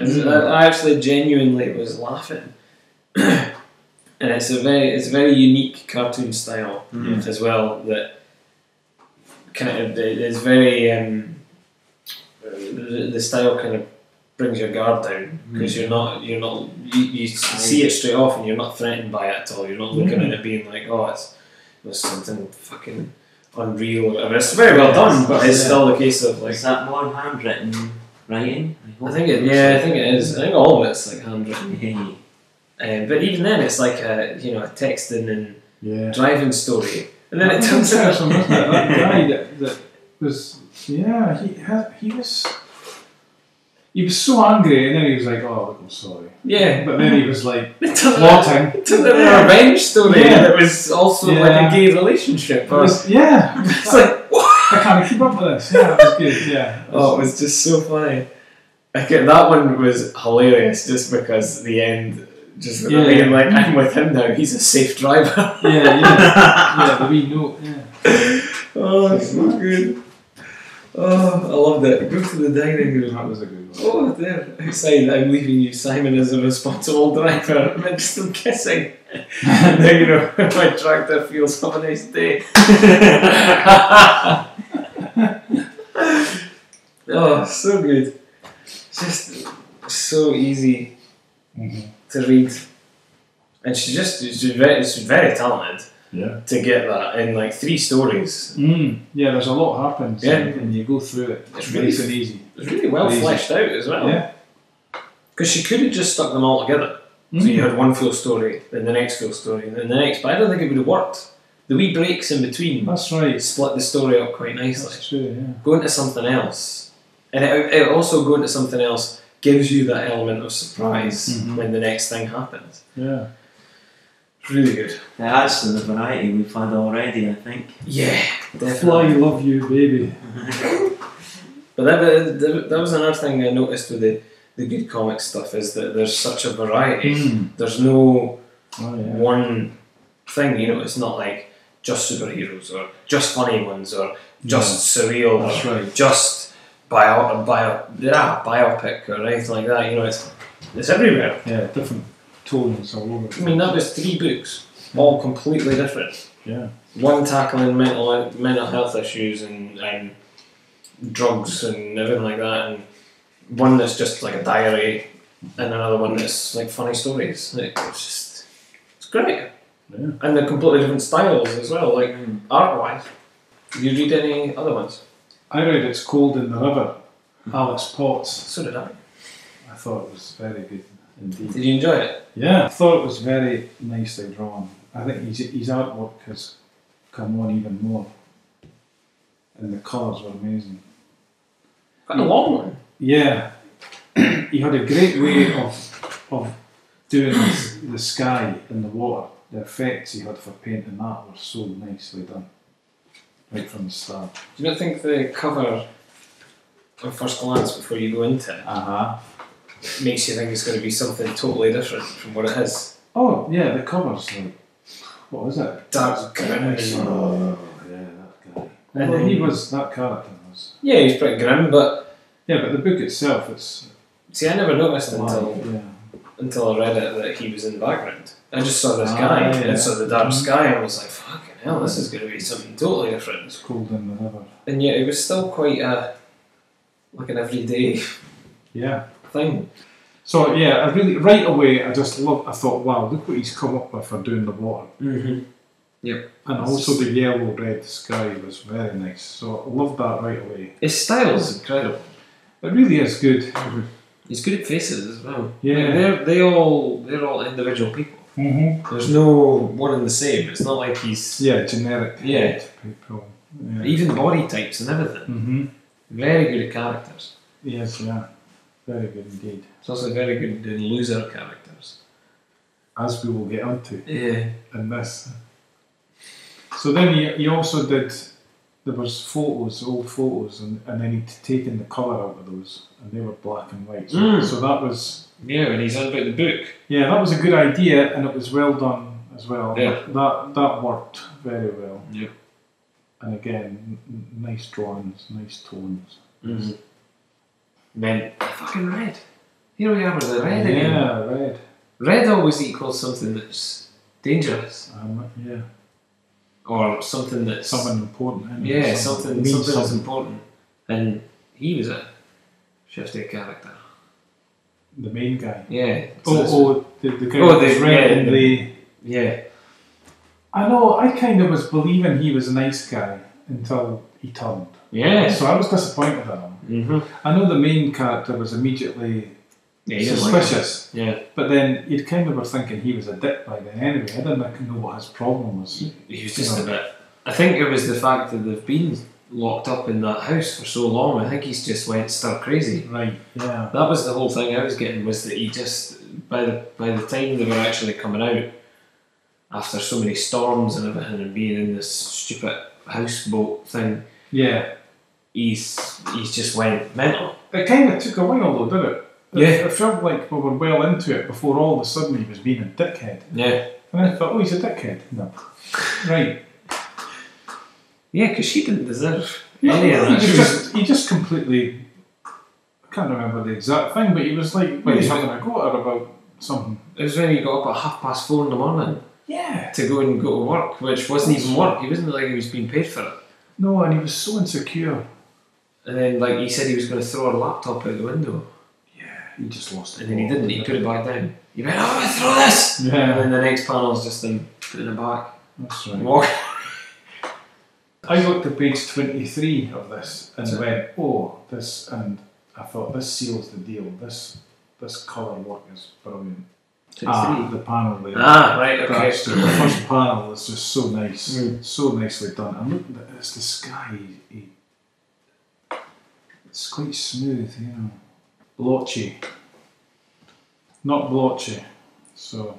I actually genuinely was laughing. And it's a very unique cartoon style as well, that kind of it's very the style kind of brings your guard down because you see it straight off and you're not threatened by it at all. You're not looking at it being like, oh, it's something fucking unreal or whatever. It's very well done, but it's still a case of like, is that more handwritten writing? I think it is. I think all of it's like handwritten. Yeah. But even then, it's like a texting and driving story, and then it turns out that guy that was he was He was so angry, and then he was like, "Oh, look, I'm sorry." Yeah, but then he was like plotting. It's a revenge story, and it was also like a gay relationship. It was, yeah, it's like I can't keep up with this. Yeah, it was good. Yeah. Oh, it was just so funny. Okay, that one was hilarious, just because the end, just with the being like, "I'm with him now. He's a safe driver." The wee note. Yeah. Oh, that's so good. Oh, I loved it. Go to the dining room. That was a good one. Oh, there. Outside, I'm leaving you, Simon, as a responsible driver. I'm interested in kissing. And then, you know, my tractor feels, have a nice day. Oh, so good. Just so easy to read. And she's very talented. Yeah. To get that in like 3 stories. Yeah, there's a lot happens. Yeah. And you go through it. It's really nice and easy. It's really well fleshed out as well. Yeah. Because she could have just stuck them all together. So you had one full story, then the next full story, then the next. But I don't think it would have worked. The wee breaks in between. That's right. Split the story up quite nicely. That's true. Yeah. Go into something else, and it also go into something else gives you that element of surprise when the next thing happens. Yeah. Really good. Yeah, that's the variety we've had already, I think. Yeah, definitely. Fly, love you, baby. But that was another thing I noticed with the good comic stuff, is that there's such a variety. There's no one thing, you know. It's not like just superheroes or just funny ones or just surreal or just biopic or anything like that. You know, it's everywhere. Yeah, different. Tones all over. I mean, that was 3 books, all completely different. Yeah. One tackling mental health issues and drugs and everything like that, and one that's just like a diary, and another one that's like funny stories. It's great. Yeah. And they're completely different styles as well, like art-wise. Did you read any other ones? I read It's Cold in the River, Alex Potts. So did I. I thought it was very good. Indeed. Did you enjoy it? Yeah, I thought it was very nicely drawn. I think his artwork has come on even more, and the colours were amazing. Quite a long one. Yeah, he had a great way of doing the sky and the water. The effects he had for painting that were so nicely done, right from the start. Do you not think the cover, on first glance before you go into it? Makes you think it's going to be something totally different from what it is. Oh, yeah, the cover's like, what was it? Dark grim. Oh, yeah, that guy. And well, that character was. Yeah, he's pretty grim, but. Yeah, but the book itself is. See, I never noticed until I read it that he was in the background. I just saw this guy and saw the dark sky, and I was like, fucking hell, this is going to be something totally different. It's cold in the river. And yet it was still quite like an everyday. Yeah. Thing. So yeah, I really right away I thought, wow, look what he's come up with for doing the water. Yep. And it's also the yellow red sky was very nice. So I loved that right away. His style is incredible. It really is good. He's good at faces as well. Yeah. I mean, they're all individual people. There's no one and the same. It's not like he's generic. Yeah. People. Yeah. Even body types and everything. Very good at characters. Yes. Yeah. Very good indeed. It's also very good in loser characters, as we will get onto. Yeah. In this. So then he also did. There was old photos, and then he'd taken the colour out of those, and they were black and white. So that was. Yeah, and he said about the book. Yeah, that was a good idea, and it was well done as well. Yeah. That worked very well. Yeah. And again, nice drawings, nice tones. Meant fucking red. Here we are with the red again. Yeah, red. Red always equals something that's dangerous. Yeah. Or something that's something important. Isn't it? Yeah, something that's important. And he was a shifty character. The main guy. Yeah. The guy that was red and the. Yeah. I know. I kind of was believing he was a nice guy until he turned. Yeah. So I was disappointed at him. I know the main character was immediately suspicious, but then you'd kind of were thinking he was a dick by then anyway. I didn't know what his problem was. He was just a bit. I think it was the fact that they've been locked up in that house for so long. I think he's just went stir crazy. Right, yeah. That was the whole thing I was getting, was that he just, by the time they were actually coming out, after so many storms and everything and being in this stupid houseboat thing, yeah, he's just went mental. It kind of took a while though, didn't it? Yeah. It felt like we were well into it before all of a sudden he was being a dickhead. Yeah. And I thought, oh, he's a dickhead. No. Right. Yeah, because she didn't deserve any of that. He just completely... I can't remember the exact thing, but he was like, well, he's having a go at her about something. It was when he got up at 4:30 in the morning. Yeah. To go to work, which wasn't even work. He wasn't like he was being paid for it. No, and he was so insecure. And then, like, he said he was going to throw her laptop out the window. Yeah, he just lost it. And then he didn't. He put it back down. He went, oh, I'm going to throw this! Yeah. And then the next panel's just him putting it back. That's right. Walking. I looked at page 23 of this and went, oh, this, and I thought, this seals the deal. This colour work is brilliant. 23? Ah, the panel there. Ah, right, okay. The first panel is just so nice, so nicely done. I'm looking at this, the sky, it's quite smooth, you know. Blotchy. Not blotchy, so.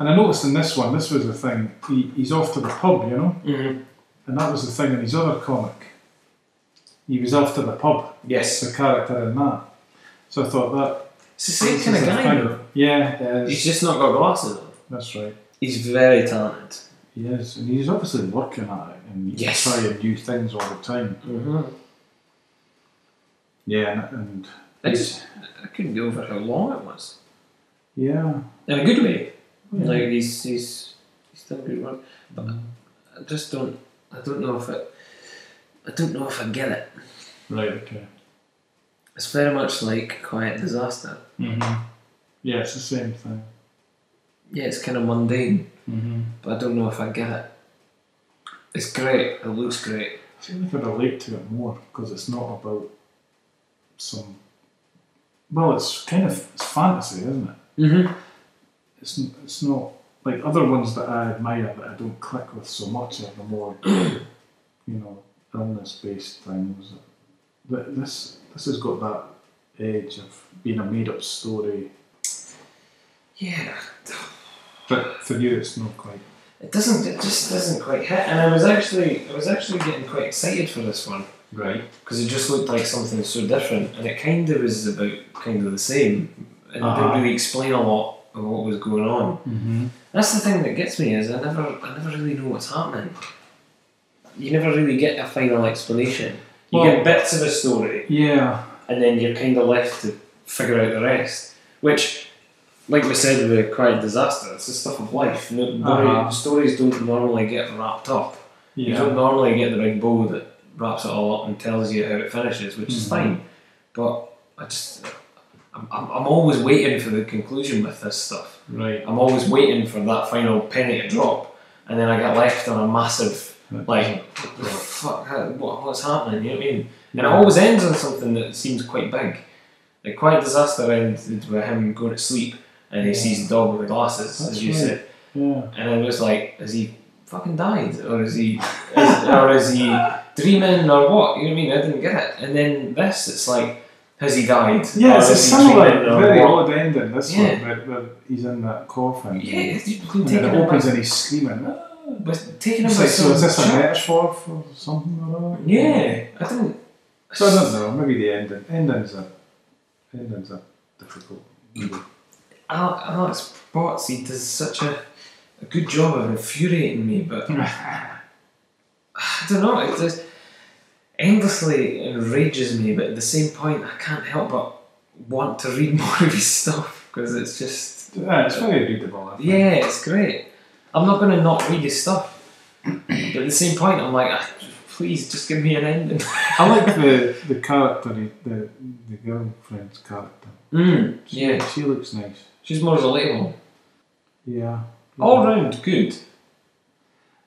And I noticed in this one, this was the thing, he's off to the pub, you know? Mm-hmm. And that was the thing in his other comic. He was after the pub. Yes. The character in that. So I thought that... It's the same kind of guy. Yeah, he's just not got glasses on. That's right. He's very talented. He is. And he's obviously working at it. And yes. Trying new things all the time. Mm-hmm. Yeah, and... I couldn't get over how long it was. Yeah. In a good way. Yeah. Like, he's done good work. But I just don't... I don't know if I get it. Right, okay. It's very much like Quiet Disaster. Mm-hmm. Yeah, it's the same thing. Yeah, it's kind of mundane. Mm-hmm. But I don't know if I get it. It's great. It looks great. I feel like I relate to it more because it's not about some... Well, it's kind of fantasy, isn't it? Mm-hmm. It's not... Like other ones that I admire that I don't click with so much are the more, you know, illness-based things. But this has got that edge of being a made-up story. Yeah. But for you, it's not quite. It doesn't. It just doesn't quite hit. And I was actually getting quite excited for this one. Right. Because it just looked like something so different, and it kind of was about kind of the same, and didn't really explain a lot of what was going on. Mm-hmm. That's the thing that gets me, is I never really know what's happening. You never really get a final explanation. You get bits of a story, yeah, and then you're kind of left to figure out the rest, which, like we said with Quiet Disaster, it's the stuff of life. Stories don't normally get wrapped up. Yeah. You don't normally get the big bow that wraps it all up and tells you how it finishes, which is fine, but I'm always waiting for the conclusion with this stuff. Right. I'm always waiting for that final penny to drop, and then I get left on a massive, like, fuck, what's happening? You know what I mean? Yeah. And it always ends on something that seems quite big. Like, Quiet Disaster ends with him going to sleep, and he sees the dog with the glasses, as you said. Yeah. And I was like, has he fucking died? Or is he dreaming, or what? You know what I mean? I didn't get it. And then this, it's like, has he died? Yeah, it's a similar, very odd ending, this one, where he's in that coffin. Yeah, and it opens and he's screaming. But taking him, like, so is this a metaphor for something or other? Yeah, I didn't... So I don't know, maybe the ending. Endings are difficult. Alex Potts, he does such a good job of infuriating me, but... I don't know, it just... endlessly enrages me, but at the same point I can't help but want to read more of his stuff, because it's just... Yeah, it's very readable, I think. Yeah, it's great. I'm not going to not read his stuff, but at the same point I'm like, please just give me an ending. I like the character, the girlfriend's character. She looks nice. She's more relatable. Yeah. All round good.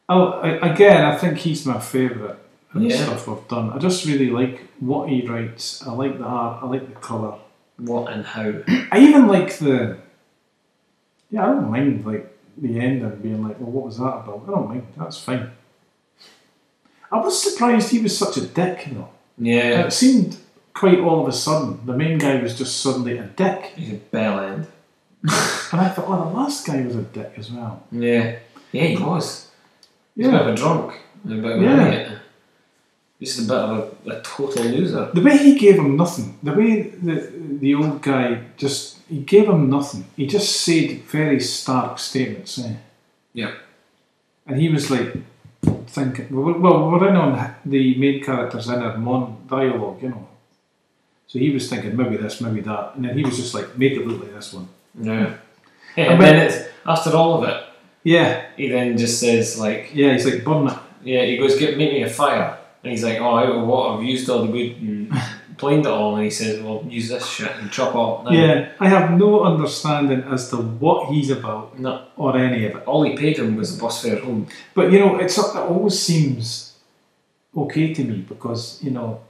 Again, I think he's my favourite. The stuff I've done. I just really like what he writes. I like the art. I like the colour. What and how. I even like the... Yeah, I don't mind, like, the ending being like, well, what was that about? I don't mind. That's fine. I was surprised he was such a dick, you know. Yeah. It seemed quite all of a sudden. The main guy was just suddenly a dick. He's a bell end. And I thought, oh, the last guy was a dick as well. Yeah. Yeah, he was. He's a bit of a drunk. A bit of a He's a bit of a total loser. The way he gave him nothing. The way the old guy just... He gave him nothing. He just said very stark statements. Eh? Yeah. And he was like... thinking, well, we're in on the main character's inner monologue, you know. So he was thinking, maybe this, maybe that. And then he was just like, make it look like this one. Yeah. Yeah, and then it's, after all of it, yeah, he then just says, like... Yeah, he's like, burn it. Yeah, he goes, make me a fire. And he's like, oh, out of what? I've used all the wood and planed it all. And he says, well, use this shit and chop off. Now. Yeah, I have no understanding as to what he's about or any of it. All he paid him was the bus fare home. But, you know, it always seems okay to me because, you know,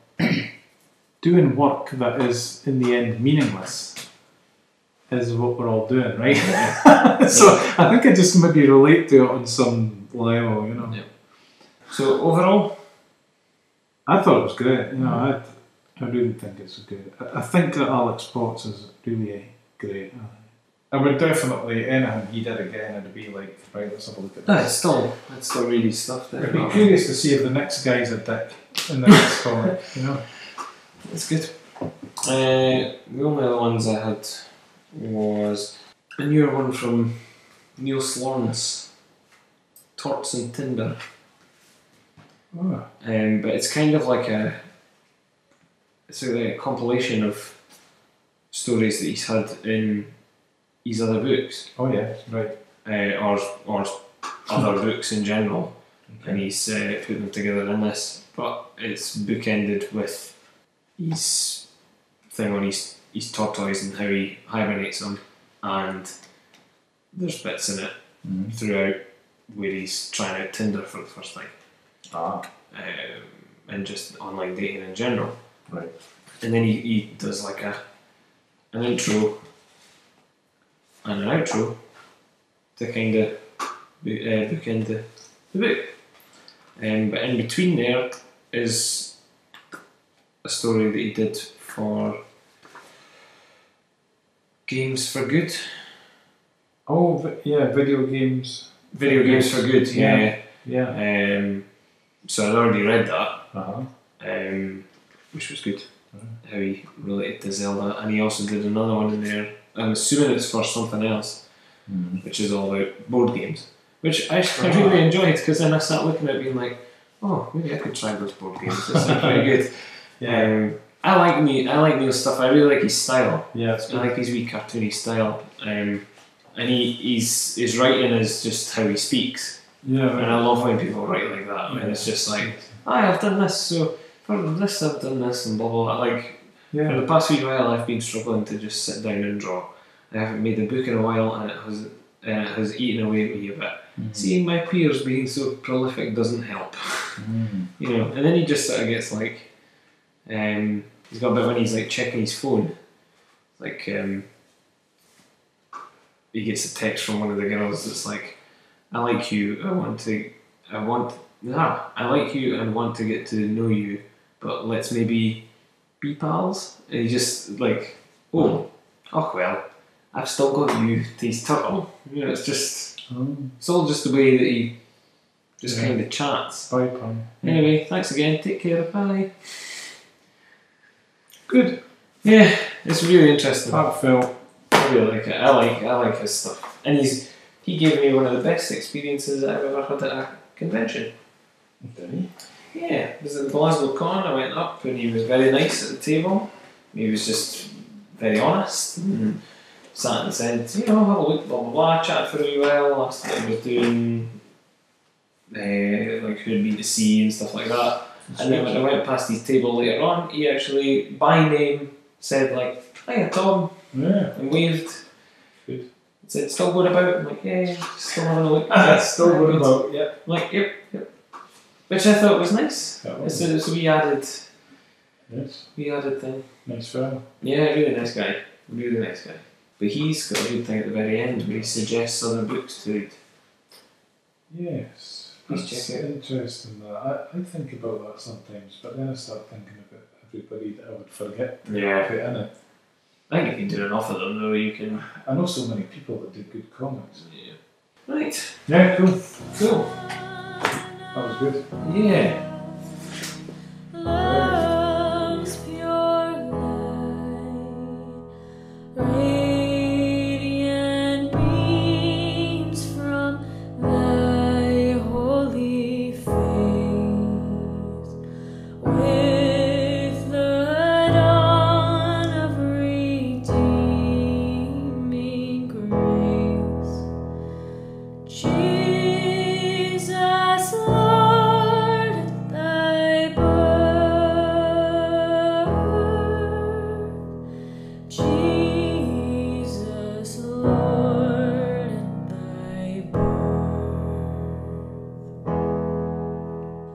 doing work that is, in the end, meaningless is what we're all doing, right? Yeah. So I think I just maybe relate to it on some level, you know. Yeah. So overall... I thought it was great. You know, I really think it's good. I think that Alex Potts is really great. I would definitely, anything he did again, it'd be like, right, let's have a look at this. No, it's still really stuff there. I'd be curious to see if the next guy's a dick in the next comic, you know. It's good. The only other ones I had was a newer one from Neil Lawrence, Torts and Tinder. Oh. But it's kind of like a compilation of stories that he's had in his other books. Oh yeah, right. Or other books in general, okay. And he's put them together in this. But it's bookended with his thing on his tortoise and how he hibernates them, and there's bits in it throughout where he's trying out Tinder for the first time. Ah. And just online dating in general. Right. And then he does like an intro and an outro to kind of bookend the book. But in between there is a story that he did for Games for Good. Oh, yeah, video games. Video games for Good, yeah. So I'd already read that, which was good, how he related to Zelda, and he also did another one in there, I'm assuming it's for something else, which is all about board games, which I really enjoyed, because then I sat looking at it being like, oh, maybe I could try those board games, it's pretty good. Yeah. I like Neil's stuff, I really like his style, I like his wee cartoony style, and his writing is just how he speaks. Yeah, right. And I love when people write like that. And it's just like, I've done this, so for this I've done this, and blah blah blah. Like, for the past few while I've been struggling to just sit down and draw. I haven't made a book in a while, and it has eaten away at me a bit. Seeing my peers being so prolific doesn't help, you know. And then he just sort of gets like, he's got a bit when he's like checking his phone, like he gets a text from one of the girls that's like, I like you and want to get to know you, but let's maybe be pals. And he's just like, well, I've still got you, he's turtle. You know, it's all just the way that he just kind of chats. Bye, pal. Anyway, thanks again, take care, bye. Good. Yeah, it's really interesting. Heartfelt. I really like it, I like his stuff. And he gave me one of the best experiences I've ever had at a convention. Did he? Yeah, it was at the Glasgow Con. I went up and he was very nice at the table. He was just very honest and sat and said, you know, have a look, blah blah blah, chat for a wee while, asked what he was doing, like who'd be to see and stuff like that. That's and then when I went past his table later on, he actually, by name, said like, hiya Tom, and waved. Good. Said, still going about? I'm like, yeah, still having a look. Still going about, yeah. I'm like, yep. Which I thought was nice. So we added... Yes. We added thing. Nice fellow. Yeah, really nice guy. Really nice guy. But he's got a good thing at the very end where he suggests other books to read. Yes. That's interesting. I think about that sometimes, but then I start thinking about everybody that I would forget to put in it. I think if you do enough of them, though, you can. I know so many people that do good comics. Yeah. Right. Yeah. Cool. Cool. That was good. Yeah.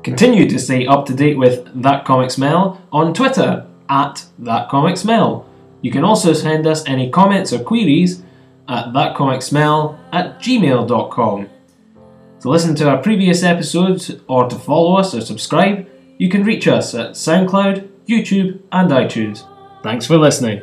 Continue to stay up to date with That Comic Smell on Twitter at That Comic Smell. You can also send us any comments or queries at thatcomicsmell@gmail.com. To listen to our previous episodes or to follow us or subscribe, you can reach us at SoundCloud, YouTube and iTunes. Thanks for listening.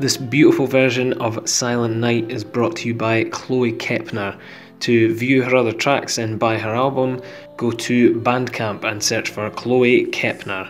This beautiful version of Silent Night is brought to you by Chloe Kepner. To view her other tracks and buy her album, go to Bandcamp and search for Chloe Kepner.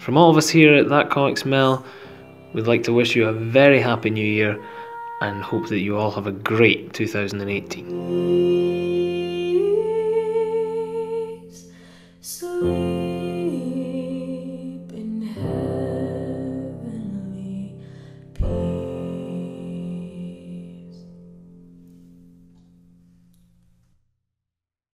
From all of us here at That Comic Smell, we'd like to wish you a very happy new year and hope that you all have a great 2018.